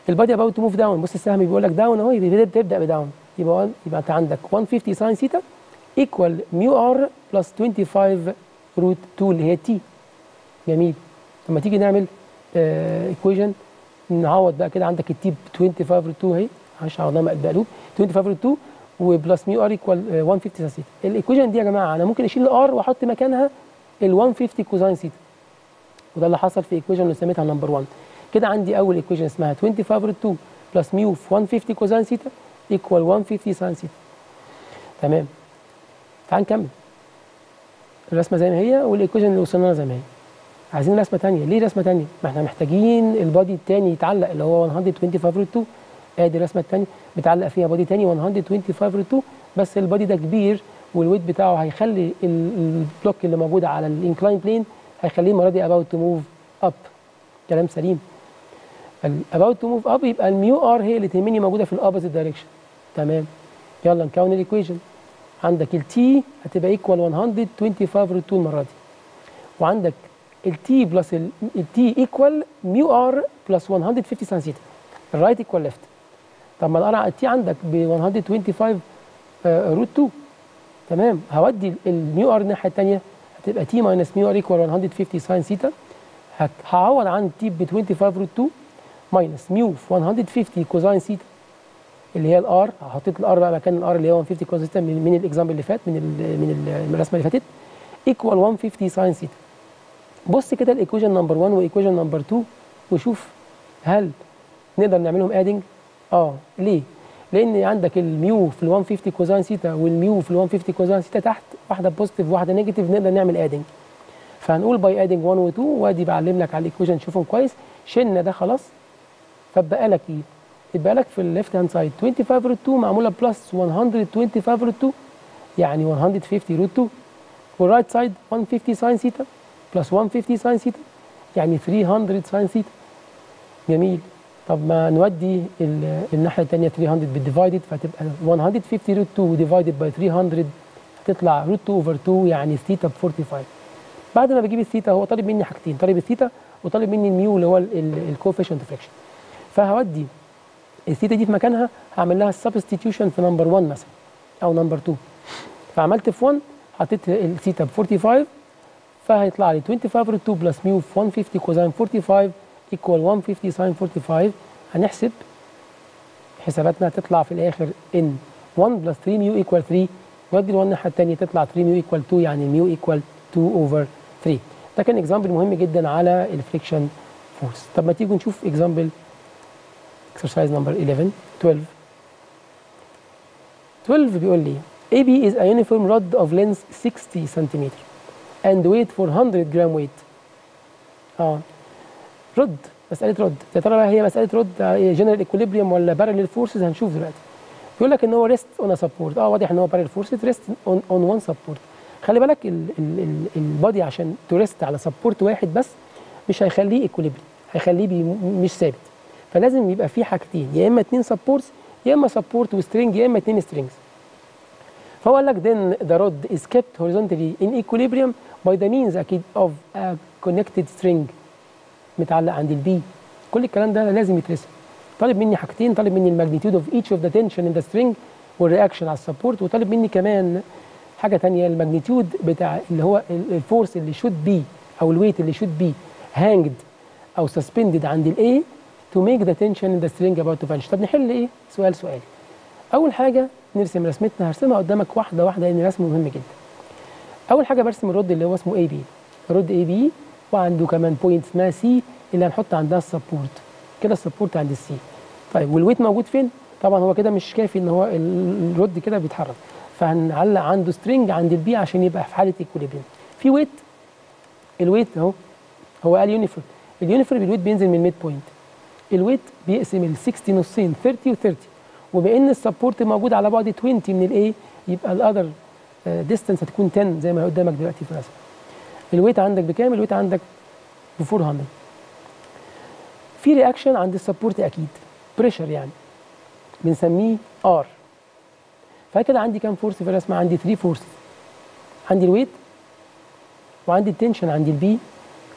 البادي اباوت تو موف داون، بص السهم بيقول لك داون اهو، بتبدا بداون، يبقى يبقى انت عندك مية وخمسين ساين ثيتا ايكوال ميو ار بلس خمسة وعشرين روت اتنين اللي هي تي. جميل، لما تيجي نعمل ايكويشن نعوض بقى كده، عندك التي ب خمسة وعشرين روت اتنين اهي، معلش عوضناها بقلوب خمسة وعشرين روت اتنين وبلس ميو ار ايكوال مية وخمسين ساين ثيتا. الايكويشن دي يا جماعه انا ممكن اشيل الار واحط مكانها ال مية وخمسين كوزاين ثيتا، وده اللي حصل في ايكويشن اللي سميتها نمبر واحد. كده عندي اول ايكويشن اسمها خمسة وعشرين روت اتنين بلس ميو في مية وخمسين كوزاين ثيتا ايكوال مية وخمسين ساين ثيتا. تمام، تعال نكمل الرسمه زي ما هي والايكويشن اللي وصلنا لها زي ما هي. عايزين رسمه ثانيه، ليه رسمه ثانيه؟ ما احنا محتاجين البادي الثاني يتعلق اللي هو مية وخمسين روت اتنين. ادي الرسمه الثانيه بتعلق فيها بادي ثاني مية وخمسين روت اتنين، بس البادي ده كبير والويت بتاعه هيخلي البلوك اللي موجود على الانكلاين بلين هيخليه المره دي اباوت تو موف اب. كلام سليم. الاباوت تو موف اب يبقى الميو ار هي اللي تهمني موجوده في الابوزيت دايركشن. تمام، يلا نكون الايكويشن. عندك التي هتبقى ايكوال مية وخمسين روت اتنين المره دي، وعندك التي بلس التي ايكوال ميو ار بلس مية وخمسين ساين ثيتا، الرايت ايكوال ليفت. طب ما انا قرع التي عندك ب مية وخمسين روت اتنين، تمام، هودي الميو ار الناحيه الثانيه هتبقى تي ماينس ميو ار ايكوال مية وخمسين ساين ثيتا، هعوض عن تي ب خمسة وعشرين روت اتنين ماينس ميو في مية وخمسين كوزاين ثيتا اللي هي الار، حطيت الار بقى مكان الار اللي هو مية وخمسين كوزاين ثيتا من الاكزامبل اللي فات، من ال من الرسمه اللي فاتت، ايكوال مية وخمسين ساين ثيتا. بص كده الايكويشن نمبر واحد وايكويشن نمبر اتنين وشوف هل نقدر نعملهم ادنج؟ اه ليه؟ لان عندك الميو في مية وخمسين كوزاين ثيتا والميو في مية وخمسين كوزاين ثيتا تحت، واحده بوزيتيف وواحده نيجاتيف، نقدر نعمل ادنج. فهنقول باي ادنج واحد و اتنين، وادي بعلم لك على الايكويشن شوفهم كويس. شلنا ده خلاص، فبقى لك ايه؟ يبقى لك في الليفت هاند سايد خمسة وعشرين روت اتنين معموله بلس مية وخمسين روت اتنين يعني مية وخمسين روت اتنين، والرايت سايد مية وخمسين ساين ثيتا بلس مية وخمسين ساين ثيتا يعني تلتمية ساين ثيتا. جميل، طب ما نودي الناحيه الثانيه تلتمية بالديفايدد، فتبقى مية وخمسين روت اتنين ديفايدد باي تلتمية هتطلع روت اتنين اوفر اتنين يعني ثيتا ب خمسة وأربعين. بعد ما بجيب الثيتا هو طالب مني حاجتين، طالب الثيتا وطالب مني الميو اللي هو الكوفيشنت فريكشن، فهودي الثيتا دي في مكانها، هعمل لها سبستيتيوشن في نمبر واحد مثلا او نمبر اتنين. فعملت في واحد حطيت الثيتا ب خمسة وأربعين، فهيطلع لي خمسة وعشرين روت اتنين بلس ميو في مية وخمسين كوزاين خمسة وأربعين ايكوال مية وخمسين ساين خمسة وأربعين. هنحسب حساباتنا، تطلع في الاخر ان واحد بلس تلاتة ميو ايكوال تلاتة، ودي الواحد الناحيه الثانيه تطلع تلاتة ميو ايكوال اتنين يعني ميو ايكوال اتنين اوفر تلاتة. ده كان اكزامبل مهم جدا على الفريكشن فورس. طب ما تيجوا نشوف اكزامبل اكسرسايز نمبر حداشر اتناشر. اتناشر بيقول لي A B is a uniform rod of length ستين سنتيمتر and weight four hundred جرام weight. اه رد، مساله رد، يا ترى هي مساله رد جنرال ايكوليبريم ولا بارلل فورسز؟ هنشوف دلوقتي. بيقول لك ان هو ريست اون سبورت، اه واضح ان هو بارلل فورسز ريست اون وان سبورت. خلي بالك البادي عشان تريست على سبورت واحد بس مش هيخليه ايكوليبريم، هيخليه مش ثابت، فلازم يبقى في حاجتين، يا اما اتنين سبورتس يا اما سبورت وسترنج يا اما اتنين سترنجز. فهو قال لك then the rod is kept horizontally in equilibrium by the means اكيد of a connected string متعلق عند البي. كل الكلام ده لازم يترسم. طالب مني حاجتين، طالب مني الماجنتيود اوف ايتش اوف ذا تنشن ان ذا سترنج والرياكشن على السبورت، وطالب مني كمان حاجه ثانيه الماجنتيود بتاع اللي هو الفورس اللي شود بي او الويت اللي شود بي هانجد او سسبندد عند الاي تو ميك ذا تنشن ان ذا سترنج اباوت تو فانش. طب نحل ايه؟ سؤال سؤال. اول حاجه نرسم رسمتنا، هرسمها قدامك واحده واحده لان الرسم مهم جدا. اول حاجه برسم الرد اللي هو اسمه اي بي، رد اي بي، وعنده كمان بوينت اسمها سي اللي هنحط عندها السبورت. كده السبورت عند السي. طيب والويت موجود فين؟ طبعا هو كده مش كافي ان هو الرد كده بيتحرك، فهنعلق عنده سترنج عند البي عشان يبقى في حاله ايكوليبريم. في ويت، الويت اهو هو قال يونيفورم، اليونيفورم الويت بينزل من الميد بوينت. الويت بيقسم ال ستين نصين تلاتين و30، وبما ان السبورت موجود على بعد عشرين من الايه يبقى الاذر ديستانس هتكون عشرة زي ما قدامك دلوقتي في الرسم. الويت عندك بكام؟ الويت عندك ب أربعمية. في رياكشن عند السبورت اكيد، بريشر يعني بنسميه ار. فكده عندي كام فورس في الرسمه؟ عندي ثلاثة فورس، عندي الويت وعندي التنشن عند البي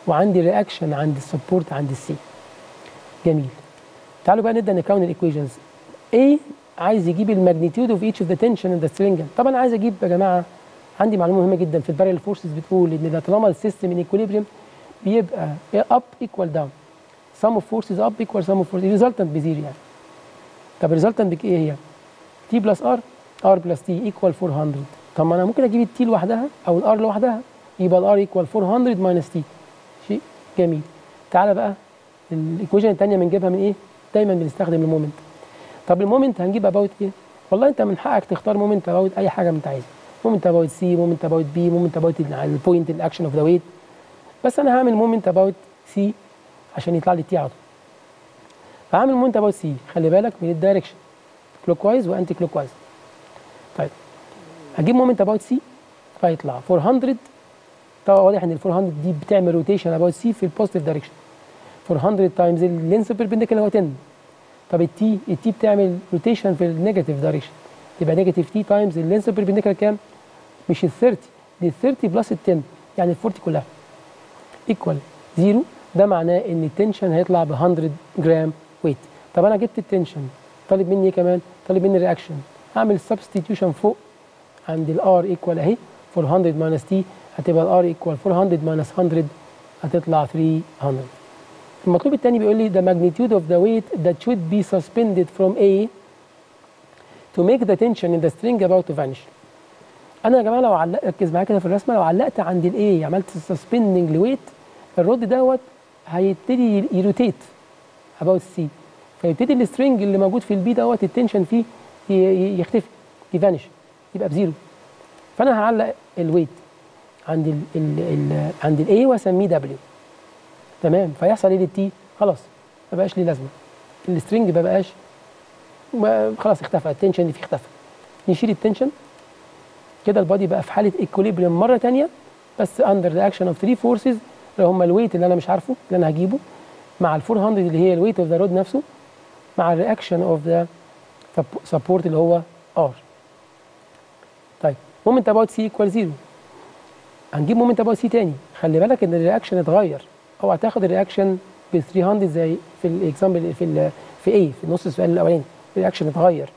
وعندي الرياكشن عند السبورت عند السي. جميل. تعالوا بقى نبدا نكون الايكويشنز. A عايز يجيب الماجنتيود اوف ايتش اوف ذا تنشن اند ذا سترنجن. طبعا عايز اجيب يا جماعه، عندي معلومه مهمه جدا في البارل فورسز بتقول ان ده طالما السيستم ان ايكوليبريم بيبقى اب ايكوال داون، سم اوف فورسز اب ايكوال سم اوف فورسز، الريزلتنت بزيرو يعني. طب الريزلتنت ايه هي؟ تي بلس ار، ار بلس تي ايكوال أربعمية. طب ما انا ممكن اجيب التي لوحدها او الار لوحدها، يبقى الار ايكوال أربعمية ماينس تي. شيء جميل. تعالى بقى الايكويشن الثانيه بنجيبها من ايه؟ دايما بنستخدم المومنت. طب المومنت هنجيب اباوت ايه؟ والله انت من حقك تختار مومنت اباوت اي حاجه انت عايزها، مومنت اباوت سي، مومنت اباوت بي، مومنت اباوت البوينت الاكشن اوف ذا ويت، بس انا هعمل مومنت اباوت سي عشان يطلع لي تي على طول. فهعمل مومنت اباوت سي، خلي بالك من الدايركشن كلوك وايز وانتي كلوك وايز. طيب هجيب مومنت اباوت سي فيطلع أربعمية. طبعا واضح ان ال أربعمية دي بتعمل روتيشن اباوت سي في البوزيتيف دايركشن. أربعمية تايمز اللينس بيربنديكولار هو عشرة. طب التي التي بتعمل روتيشن في النيجاتيف دايركشن، يبقى نيجاتيف تي تايمز اللينس بيربنديكولار كام؟ مش ال ثلاثين، دي ال ثلاثين بلس ال عشرة، يعني ال أربعين كلها ايكوال زيرو. ده معناه ان التنشن هيطلع ب مية جرام ويت. طب انا جبت التنشن، طالب مني ايه كمان؟ طالب مني الرياكشن. هعمل سبستيتيوشن فوق عند الار ايكوال اهي أربعمية ماينس تي، هتبقى الار ايكوال أربعمية ماينس مية، هتطلع ثلاثمية. المطلوب الثاني بيقول لي the magnitude of the weight that should be suspended from A to make the tension in the string about to vanish. أنا يا جماعة لو علقت، ركز معايا كده في الرسمة، لو علقت عند ال A عملت suspending لويت، الرد دوت هيبتدي يروتيت about C، فيبتدي السترنج اللي موجود في ال B دوت التنشن فيه يختفي، يفانش، يبقى بزيرو. فأنا هعلق الويت عند ال ال ال عند ال A وأسميه W. تمام. فيحصل ايه للتي؟ خلاص ما بقاش ليه لازمه، السترنج ما بقاش، خلاص اختفى التنشن اللي فيه، اختفى. نشيل التنشن كده، البادي بقى في حاله ايكوليبريم مره ثانيه، بس اندر ذا اكشن اوف ثلاثة فورسز اللي هم الويت اللي انا مش عارفه اللي انا هجيبه، مع ال أربعمية اللي هي الويت اوف ذا رود نفسه، مع الرياكشن اوف ذا سبورت اللي هو ار. طيب مومنت اباوت سي ايكوال زيرو، هنجيب مومنت اباوت سي ثاني. خلي بالك ان الرياكشن اتغير، اوعى تاخد الرياكشن ب ثلاثمية زي في الاكزامبل في ال في ايه في نص السؤال الاولاني، الرياكشن اتغير.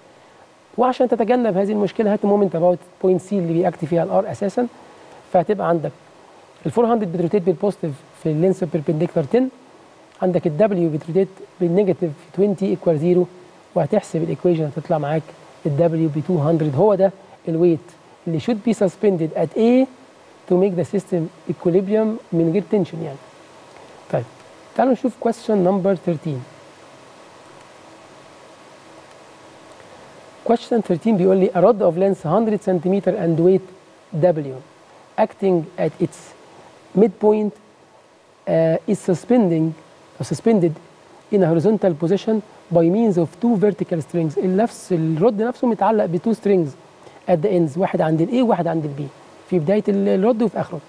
وعشان تتجنب هذه المشكله هات مومنت اباوت بوينت سي اللي بيأكت فيها الار اساسا، فهتبقى عندك ال أربعمية بتروتيت بالبوزيتيف في اللينس بيربنديكولار عشرة، عندك الدبليو بتروتيت بالنيجاتيف في عشرين ايكوال زيرو، وهتحسب الايكويشن هتطلع معاك الدبليو ب مئتين. هو ده الويت اللي should be suspended at A to make the system equilibrium من غير تنشن يعني. طيب تعالوا نشوف question number ثلاثة عشر. question ثلاثة عشر بيقول لي a rod of length مية centimeter and weight W acting at its midpoint uh, is suspending or suspended in a horizontal position by means of two vertical strings. نفس الرد نفسه متعلق بتو strings at the ends، واحد عند ال A وواحد عند ال B، في بداية الرد وفي آخره.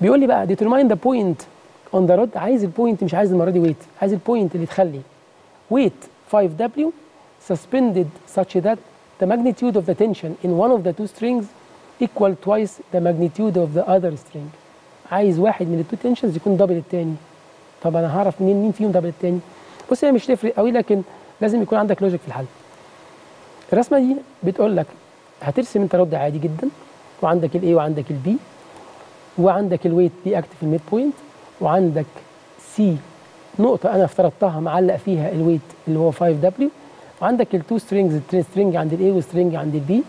بيقول لي بقى determine the point on the rod، عايز البوينت، مش عايز المره دي ويت، عايز البوينت اللي تخلي ويت خمسة دبليو suspended such that the magnitude of the tension in one of the two strings equal twice the magnitude of the other string. عايز واحد من التو تنشنز يكون دبل الثاني. طب انا هعرف منين مين فيهم دبل الثاني؟ بص هي مش تفرق قوي، لكن لازم يكون عندك لوجيك في الحل. الرسمه دي بتقول لك هترسم انت رد عادي جدا، وعندك الاي وعندك البي وعندك الويت بيأكت في الميد بوينت، وعندك سي نقطة أنا افترضتها معلق فيها الويت اللي هو خمسة دبليو، وعندك التو سترينجز، سترينج عند الإيه وسترينج عند البي.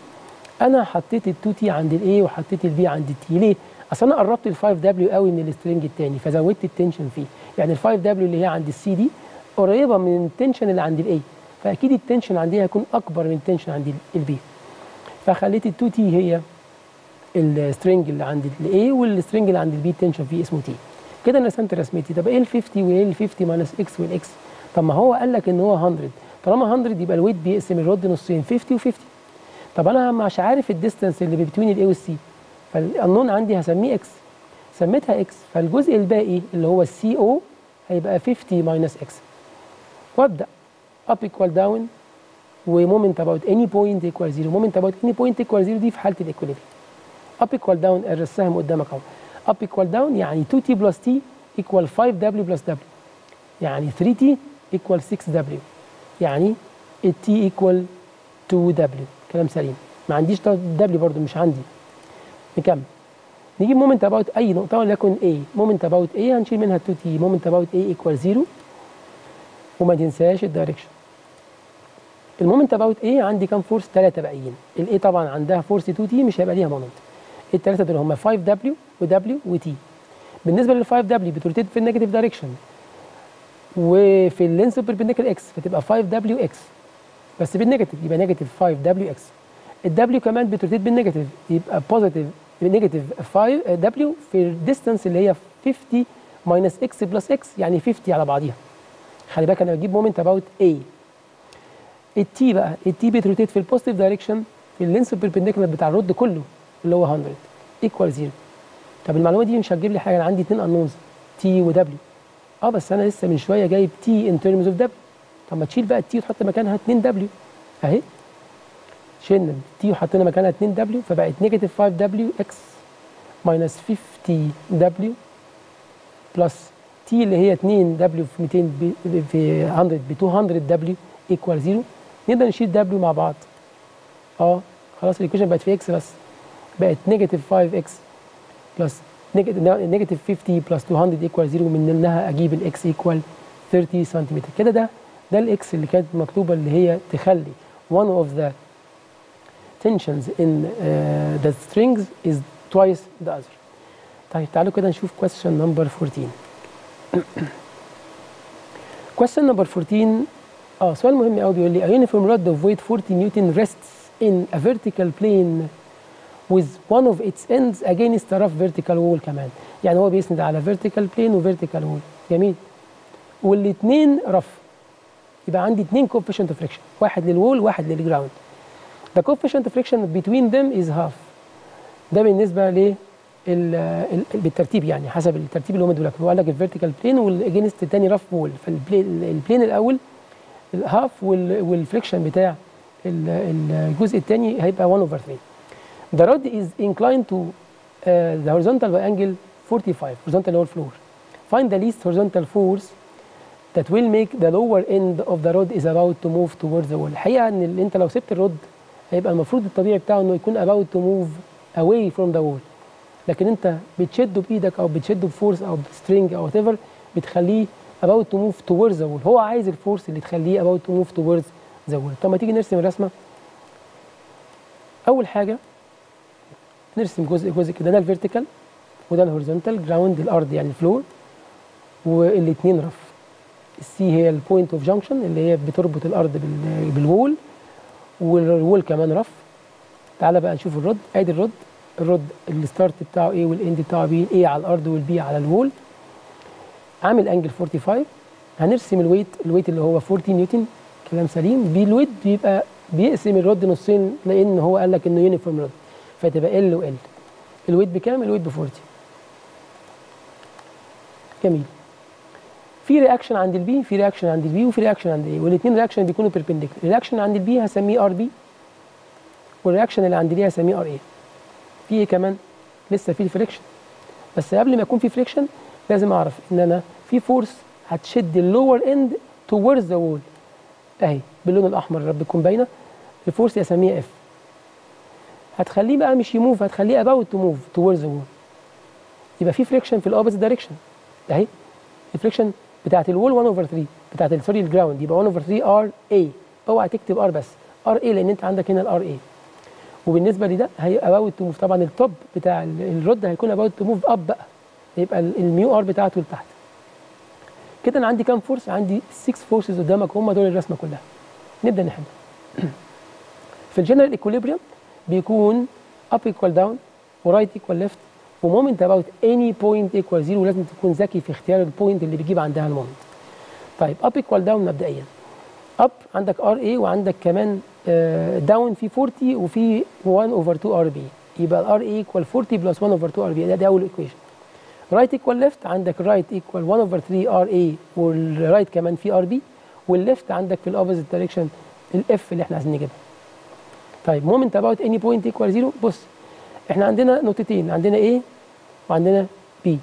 أنا حطيت التو تي عند الإيه وحطيت البي عند التي، ليه؟ أصل أنا قربت ال خمسة دبليو قوي من السترينج التاني، فزودت التنشن فيه، يعني ال خمسة دبليو اللي هي عند السي دي قريبة من التنشن اللي عند الإيه، فأكيد التنشن عندي هيكون أكبر من التنشن عند البي، فخليت التو تي هي السترينج اللي عند الإيه، والسترينج اللي عند البي التنشن فيه اسمه تي. كده انا رسمت رسمتي. طب ايه ال خمسين وايه ال خمسين ماينس اكس والاكس؟ طب ما هو قال لك ان هو مية، طالما مية يبقى الويت بيقسم الرد نصين خمسين و50. طب انا مش عارف الديستنس اللي بين الاي والسي، فالنون عندي هسميه اكس، سميتها اكس، فالجزء الباقي اللي هو السي او هيبقى خمسين ماينس اكس. وابدا up equal down وmoment about any point equal zero. moment about any point equal zero دي في حاله الايكوليبريم. up equal down الرسام قدامك اهو. up equal down يعني تو تي plus t equal فايف دبليو plus w يعني ثري تي equal سكس دبليو يعني t equal تو دبليو. كلام سليم. ما عنديش دبليو برضو مش عندي. نكمل. نجيب مومنت اباوت اي نقطه وليكن A. مومنت اباوت A هنشيل منها تو تي. مومنت اباوت A ايكوال زيرو وما تنساش الدايركشن. المومنت اباوت A عندي كام فورس؟ ثلاثه باقيين. ال A طبعا عندها فورس تو تي مش هيبقى ليها مومنت. الثلاثه دول هم فايف دبليو و W و T. بالنسبه لل فايف دبليو بتروتيت في النيجاتيف دايركشن وفي اللينس بيربنديكولار X فتبقى فايف دبليو إكس بس بالنيجاتيف يبقى نيجاتيف فايف دبليو إكس. ال W كمان بتروتيت بالنيجاتيف يبقى بوزيتيف نيجاتيف فايف دبليو في الديستانس اللي هي خمسين ماينس اكس بلس اكس يعني خمسين على بعضيها. خلي بالك انا بجيب مومنت اباوت A. التي بقى التي بتروتيت في البوزيتيف دايركشن في اللينس بيربنديكولار بتاع الرود كله اللي هو مية ايكوال زيرو. طب المعلومه دي مش هتجيب لي حاجه، انا عندي اثنين انونز تي و W. اه بس انا لسه من شويه جايب تي ان تيرمز اوف W. طب ما تشيل بقى التي وتحط مكانها اتنين دبليو اهي. شلنا تي وحطينا مكانها اتنين دبليو فبقت نيجاتيف فايف دبليو إكس ماينس خمسين دبليو بلس تي اللي هي اتنين دبليو في مئتين ب في مية ب مئتين دبليو ايكوال زيرو. نقدر نشيل دبليو مع بعض. اه خلاص الايكويشن بقت في اكس بس. بقت نيجاتيف فايف إكس بلس نيجاتيف خمسين بلس مئتين ايكوال زيرو منها اجيب الاكس ايكوال ثلاثين سنتيمتر كده. ده ده الاكس اللي كانت مكتوبه اللي هي تخلي one of the tensions in uh, the strings is twice the other. طيب تعالوا كده نشوف question number fourteen. question number fourteen اه سؤال مهم قوي بيقول لي a uniform rod of weight forty newton rests in a vertical plane with one of its ends against a rough vertical wall. كمان يعني هو بيسند على vertical plane و vertical wall. جميل. والاثنين rough. يبقى عندي اثنين coefficient of friction، واحد للوول واحد للجراوند. The coefficient of friction between them is half. ده بالنسبه لل بالترتيب يعني حسب الترتيب اللي هم ادولك. هو قال لك الفيرتيكال بلين والاجينست الثاني راف وول، فالبلين الاول الهاف والفريكشن بتاع الجزء الثاني هيبقى واحد اوفر ثلاثة. The rod is inclined to uh, the horizontal by angle forty-five، horizontal wall floor. Find the least horizontal force that will make the lower end of the rod is about to move towards the wall. الحقيقه ان انت لو سبت الرد هيبقى المفروض الطبيعي بتاعه انه يكون about to move away from the wall، لكن انت بتشده بايدك او بتشده بفورس او بسترينج او whatever بتخليه about to move towards the wall. هو عايز الفورس اللي تخليه about to move towards the wall. طب ما تيجي نرسم الرسمه. اول حاجه نرسم جزء جزء كده. ده الفيرتيكال وده الهوريزونتال، جراوند الارض يعني الفلور، والاثنين رف. السي هي البوينت اوف جانكشن اللي هي بتربط الارض بالوول، والوول كمان رف. تعالى بقى نشوف الرد. ادي الرد. الرد الستارت بتاعه ايه والاند بتاعه بي. ايه على الارض والبي على الوول. عامل انجل خمسة وأربعين. هنرسم الويت. الويت اللي هو أربعة نيوتن. كلام سليم. بالويت بيبقى بيقسم الرد نصين لان هو قال لك انه يونيفورم رد، فتبقى ال وال. الويت بكام؟ الويت ب أربعين. جميل. في رياكشن عند البي، في رياكشن عند البي، وفي رياكشن عند الاي، والاثنين رياكشن بيكونوا بيربنديكولار. الرياكشن عند البي هسميه ار بي، والرياكشن اللي عند الاي هسميه ار اي. في ايه كمان؟ لسه في الفريكشن، بس قبل ما يكون في فريكشن لازم اعرف ان انا في فورس هتشد اللور اند توورز ذا وول اهي باللون الاحمر يا رب تكون باينه. الفورس هسميها اف. هتخليه بقى مش يموف، هتخليه اباوت تو موف توورز ذا وول. يبقى في فريكشن في الاوبوزيت دايركشن اهي. الفريكشن بتاعت الوول واحد اوفر ثلاثة، بتاعت سوري الجراوند، يبقى واحد اوفر ثلاثة ار اي. اوعى تكتب ار بس، ار اي لان انت عندك هنا الار اي. وبالنسبه لده هي اباوت تو موف. طبعا التوب بتاع الرد هيكون اباوت تو موف اب بقى، يبقى الميو ار بتاعته لتحت. كده انا عندي كام فورس؟ عندي ستة فورسز قدامك هم دول الرسمه كلها. نبدا نحل. في الجنرال ايكوليبريم بيكون اب ايكوال داون ورايت ايكوال ليفت ومومنت اباوت اني بوينت ايكوال زيرو، ولازم تكون ذكي في اختيار البوينت اللي بيجيب عندها المومنت. طيب اب ايكوال داون مبدئيا. اب عندك ار اي وعندك كمان داون في أربعين وفي واحد اوفر اتنين ار بي، يبقى الار اي ايكوال أربعين بلس واحد اوفر اتنين ار بي. ده, ده اول ايكويشن. رايت ايكوال ليفت، عندك الرايت ايكوال واحد اوفر ثلاثة ار اي، والرايت كمان فيه ار بي، والليفت عندك في الاوبوزيت دايركشن الاف اللي احنا عايزين نجيبها. طيب مومنت اباوت اني بوينت ايكوال زيرو، بص احنا عندنا نقطتين، عندنا ايه وعندنا بي.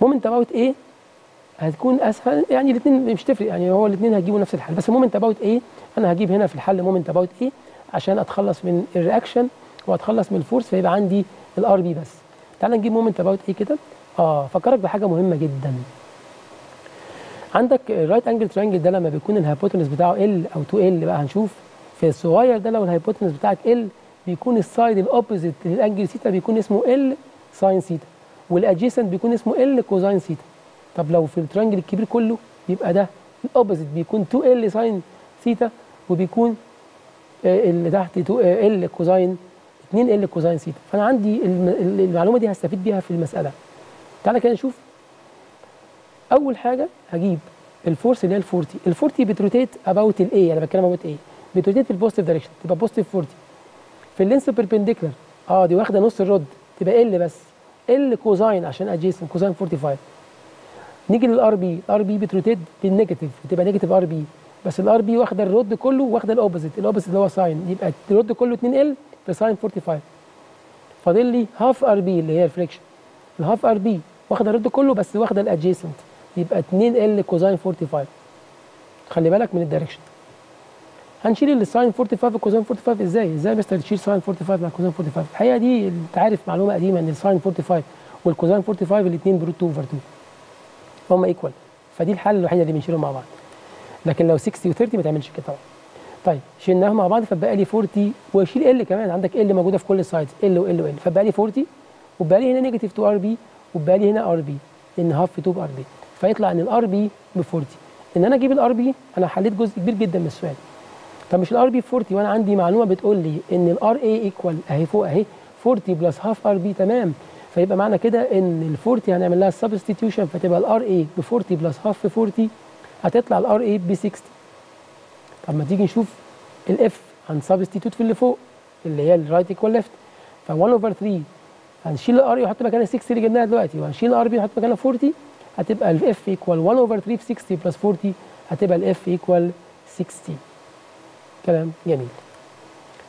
مومنت اباوت ايه هتكون اسهل، يعني الاثنين مش تفرق، يعني هو الاثنين هتجيبوا نفس الحل، بس مومنت اباوت ايه انا هجيب هنا في الحل مومنت اباوت ايه عشان اتخلص من الرياكشن واتخلص من الفورس، فيبقى عندي الار بي بس. تعال نجيب مومنت اباوت ايه كده. اه فكرك بحاجه مهمه جدا، عندك الرايت انجل ترينجل ده لما بيكون الهايبوتنس بتاعه ال او تو ال، بقى هنشوف في الصغير ده لو الهايبوتنس بتاعك ال بيكون السايد الاوبوزيت للانجل سيتا بيكون اسمه ال ساين سيتا، والادجيسنت بيكون اسمه ال كوزاين سيتا. طب لو في الترينجل الكبير كله يبقى ده الاوبوزيت بيكون تو ال ساين سيتا، وبيكون اللي تحت ال كوزاين اتنين ال كوزاين سيتا. فانا عندي المعلومه دي هستفيد بيها في المساله. تعالى كده نشوف. اول حاجه هجيب الفورس اللي هي ال40، ال40 بتروتيت اباوت الاي، انا بتكلم اباوت ايه، بتروتيت في البوزيتيف دايركشن تبقى بوزيتيف أربعين، في اللينس بيربنديكولار اه دي واخده نص الرد تبقى ال بس ال كوزاين عشان ادجيسنت كوزاين خمسة وأربعين. نيجي للار بي، ار بي بتروتيت بالنيجاتيف بتبقى نيجاتيف ار بي، بس الار بي واخده الرد كله واخده الاوبوزيت، الاوبوزيت اللي هو ساين، يبقى الرد كله اتنين ال في ساين خمسة وأربعين. فاضل لي هاف ار بي اللي هي الفريكشن، الهاف ار بي واخده الرد كله بس واخده الادجيسنت، يبقى اتنين ال كوزاين خمسة وأربعين. خلي بالك من الدايركشن. هنشيل الساين خمسة وأربعين وكوزاين خمسة وأربعين ازاي؟ ازاي يا مستر تشيل ساين خمسة وأربعين مع كوزاين خمسة وأربعين؟ الحقيقه دي انت عارف معلومه قديمه ان الساين خمسة وأربعين والكوزاين خمسة وأربعين الاثنين بروت اتنين اوفر اتنين هما ايكوال، فدي الحل الوحيد اللي بنشيلهم مع بعض. لكن لو ستين و30 ما تعملش كده طبعا. طيب شيلناهم مع بعض فبقى لي أربعين، واشيل ال كمان، عندك ال موجوده في كل السايدز ال وال وال، فبقى لي أربعين، وبقى لي هنا نيجاتيف اتنين ار بي، وبقى لي هنا ار بي لان هاف اتنين ار بي، فيطلع ان الار بي ب أربعين. ان انا اجيب الار بي انا حليت جزء كبير جدا من السؤال. طب مش الار بي أربعين وانا عندي معلومه بتقول لي ان الار اي ايكوال اهي فوق اهي أربعين بلس هاف ار بي، تمام؟ فيبقى معنى كده ان ال40 هنعمل لها سبستيتيوشن، فتبقى الار اي ب أربعين بلس هاف في أربعين، هتطلع الار اي ب ستين. طب ما تيجي نشوف الاف، هنسبستيتيوت في اللي فوق اللي هي الرايت ايكوال ليفت، ف واحد اوفر تلاتة هنشيل الار اي ونحط مكانها ستين اللي جبناها دلوقتي، وهنشيل الار بي ونحط مكانها أربعين، هتبقى الاف ايكوال واحد اوفر تلاتة في ستين بلس أربعين، هتبقى الاف ايكوال ستين. كلام جميل.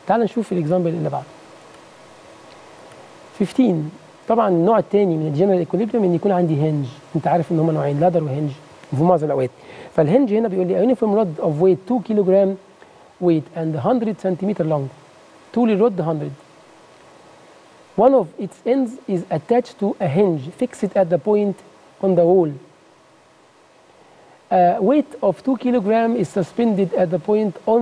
تعال نشوف الاكزامبل اللي بعده. خمستاشر. طبعا النوع الثاني من الجنرال ايكوليبريم ان يكون عندي هنج، انت عارف ان هم نوعين لادر وهنج في معظم الاوقات. فالهنج هنا بيقول لي يونيفورم رود اوف ويت اتنين كيلو جرام ويت اند مية سنتيمتر لونج، طول الرد مية. One of its ends is attached to a hinge fixed at the point on the wall. A weight of two kilogram is suspended at the point on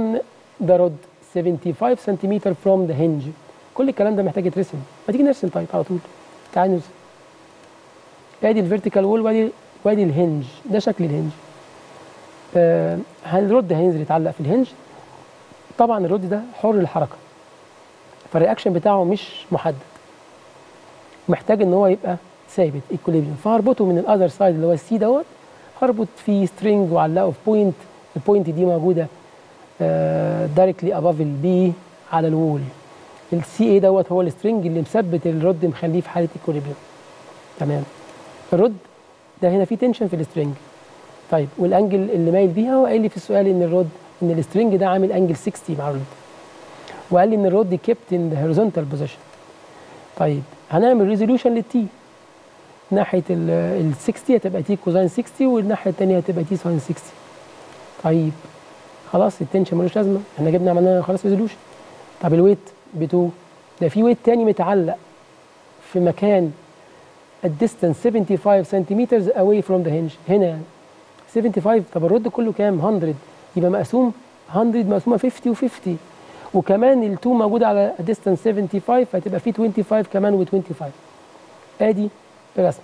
the rod seventy-five centimeter from the hinge. كل الكلام ده محتاج يترسم، ما تيجي نرسم طيب على طول. تعال نرسم. ادي الفيرتيكال وول وادي وادي الهنج، ده شكل الهنج. آه الرد هينزل يتعلق في الهنج. طبعا الرد ده حر الحركه، فالرياكشن بتاعه مش محدد، محتاج ان هو يبقى ثابت ايكوليبريم. فهربطه من الاذر سايد اللي هو السي دوت، هربط فيه سترينج وعلقه في بوينت، البوينت دي موجوده دايركتلي اباف البي على الوول. السي اي دوت هو السترينج اللي مثبت الرد مخليه في حاله ايكوليبريم، تمام؟ الرد ده هنا فيه تنشن في السترينج. طيب والانجل اللي مايل بيها، هو قال لي في السؤال ان الرد ان السترينج ده عامل انجل ستين مع الرد، وقال لي ان الرد كيبت ان ذا هوريزونتال بوزيشن. طيب هنعمل ريزوليوشن للتي، ناحيه ال ستين هتبقى تي كوزاين ستين، والناحيه الثانيه هتبقى تي ساين ستين. طيب خلاص التنشن ملوش لازمه، احنا جبنا عملنا خلاص ريزوليوشن. طب الويت بتو ده في ويت تاني متعلق في مكان الديستنس سبعة وسبعين سنتيمترز اواي فروم ذا هنج، هنا سبعة وسبعين. طب الرد كله كام؟ مية، يبقى مقسوم مية مقسومه خمسين و50، وكمان التو موجوده على ديستنس سبعة وسبعين، فهتبقى في خمسة وعشرين كمان و25. ادي الرسمه.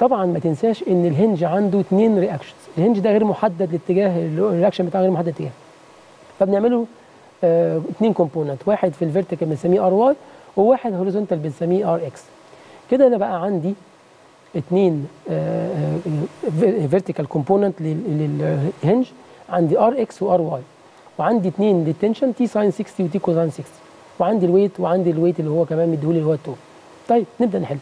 طبعا ما تنساش ان الهنج عنده اتنين رياكشنز، الهنج ده غير محدد الاتجاه، الرياكشن بتاعه غير محدد الاتجاه، فبنعمله اه اتنين كومبوننت، واحد في الفيرتيكال بنسميه ار واي، وواحد هوريزونتال بنسميه ار اكس. كده انا بقى عندي اتنين اه فيرتيكال كومبوننت للهنج، عندي ار اكس وار واي، وعندي اتنين للتنشن تي ساين ستين وتي كوزاين ستين، وعندي الويت، وعندي الويت اللي هو كمان مديهولي اللي هو اتنين. طيب نبدا نحل.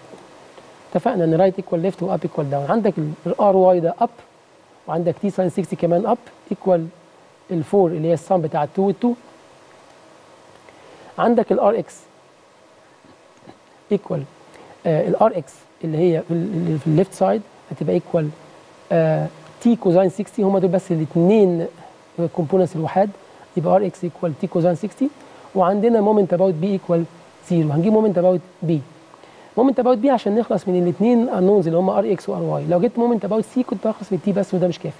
اتفقنا ان رايت ايكوال ليفت واب ايكوال داون. عندك الار واي ده اب، وعندك تي ساين ستين كمان اب ايكوال الفور اللي هي السم بتاع اتنين وال2. عندك الار اكس ايكوال الار اكس اللي هي في الليفت سايد هتبقى ايكوال تي كوزاين ستين، هما دول بس الاثنين كومبوننتس الوحاد، يبقى ار اكس ايكوال تي كوزاين ستين. وعندنا مومنت اباوت بي ايكوال صفر، هنجيب مومنت اباوت بي مومنت اباوت بي عشان نخلص من الاثنين انونز اللي هم ار اكس وار واي. لو جبت مومنت اباوت سي كنت هخلص من تي بس وده مش كافي.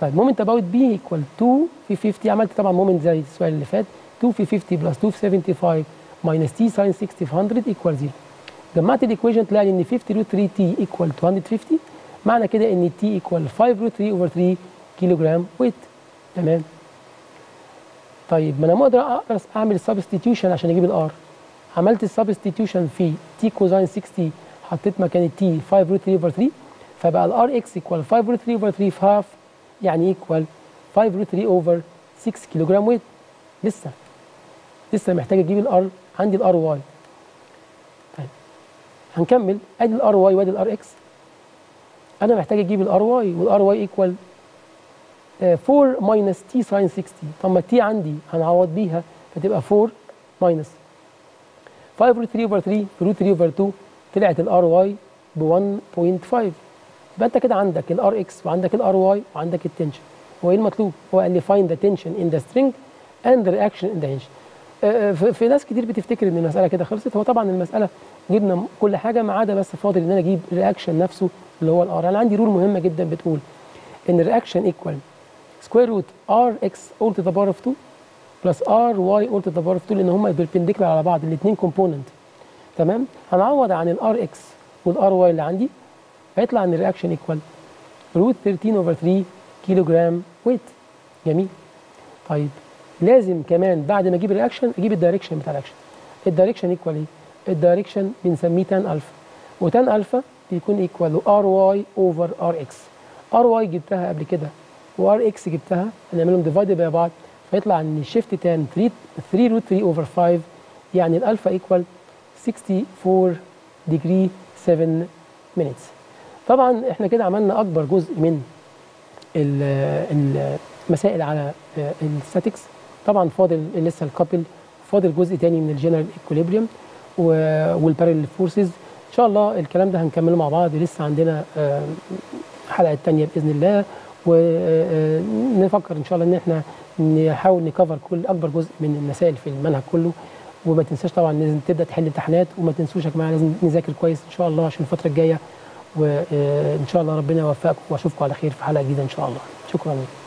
طيب مومنت اباوت بي ايكوال اتنين في خمسين، عملت طبعا مومنت زي السؤال اللي فات، اتنين في خمسين بلس اتنين في سبعة وسبعين ماينس تي ساين ستين في مية ايكوال صفر. جمعت الايكويشن تلاقي ان خمسين روت تلاتة تي ايكوال مئتين وخمسين، معنى كده ان تي ايكوال خمسة روت تلاتة اوفر تلاتة كيلو جرام ويت. تمام. طيب ما انا مقدر اقدر اعمل سبستيتيوشن عشان اجيب الار. عملت السبستيتيوشن في تي كوزاين ستين، حطيت مكان تي خمسة روت تلاتة اوفر تلاتة، فبقى الار اكس ايكوال خمسة روت تلاتة اوفر تلاتة في هاف، يعني ايكوال خمسة روت تلاتة اوفر ستة كيلو جرام ويت. لسه لسه محتاج اجيب الار، عندي الار واي. طيب هنكمل، ادي الار واي وادي الار اكس. انا محتاج اجيب الار واي، والار واي ايكوال اربعة ماينس تي ساين ستين. طب ما التي عندي هنعوض بيها، فتبقى اربعة ماينس خمسة روت تلاتة اوفر تلاتة روت تلاتة اوفر اتنين، طلعت الار واي ب واحد فاصلة خمسة. يبقى انت كده عندك الار اكس وعندك الار واي وعندك التنشن. هو ايه المطلوب؟ هو قال لي find the tension in the string and the reaction in the hinge. في ناس كتير بتفتكر ان المساله كده خلصت. هو طبعا المساله جبنا كل حاجه ما عدا بس فاضل ان انا اجيب الرياكشن نفسه اللي هو الار. انا عندي رول مهمه جدا بتقول ان الرياكشن ايكوال سكوير روت ار اكس اول تو ذا باور اوف اتنين بلس ار واي اول تو ذا باور اوف اتنين، لان هم بيربنديكولار على بعض الاثنين كومبوننت. تمام؟ هنعوض عن الار اكس والار واي اللي عندي، هيطلع ان الرياكشن ايكوال روت تلتاشر اوفر تلاتة كيلو جرام ويت. جميل. طيب لازم كمان بعد ما اجيب الرياكشن اجيب الدايركشن بتاع الرياكشن. الدايركشن ايكوال ايه؟ الدايركشن بنسميه تان الفا، وتان الفا بيكون ايكوال ار واي اوفر ار اكس. ار واي جبتها قبل كده وار اكس جبتها، هنعملهم ديفايد بقى بعض، فيطلع ان شيفت تان تلاتة روت تلاتة اوفر خمسة، يعني الالفا ايكوال اربعة وستين ديجري سبعة مينتس. طبعا احنا كده عملنا اكبر جزء من المسائل على الاستاتيكس. طبعا فاضل لسه الكابل، فاضل جزء تاني من الجنرال ايكوليبريم والبارلل فورسز. ان شاء الله الكلام ده هنكمله مع بعض، لسه عندنا الحلقه الثانيه باذن الله، ونفكر ان شاء الله ان احنا نحاول نكفر كل اكبر جزء من المسائل في المنهج كله. وما تنساش طبعا لازم تبدا تحل امتحانات، وما تنسوش يا جماعه لازم نذاكر كويس ان شاء الله عشان الفتره الجايه، وان شاء الله ربنا يوفقكم واشوفكم على خير في حلقه جديده ان شاء الله. شكرا.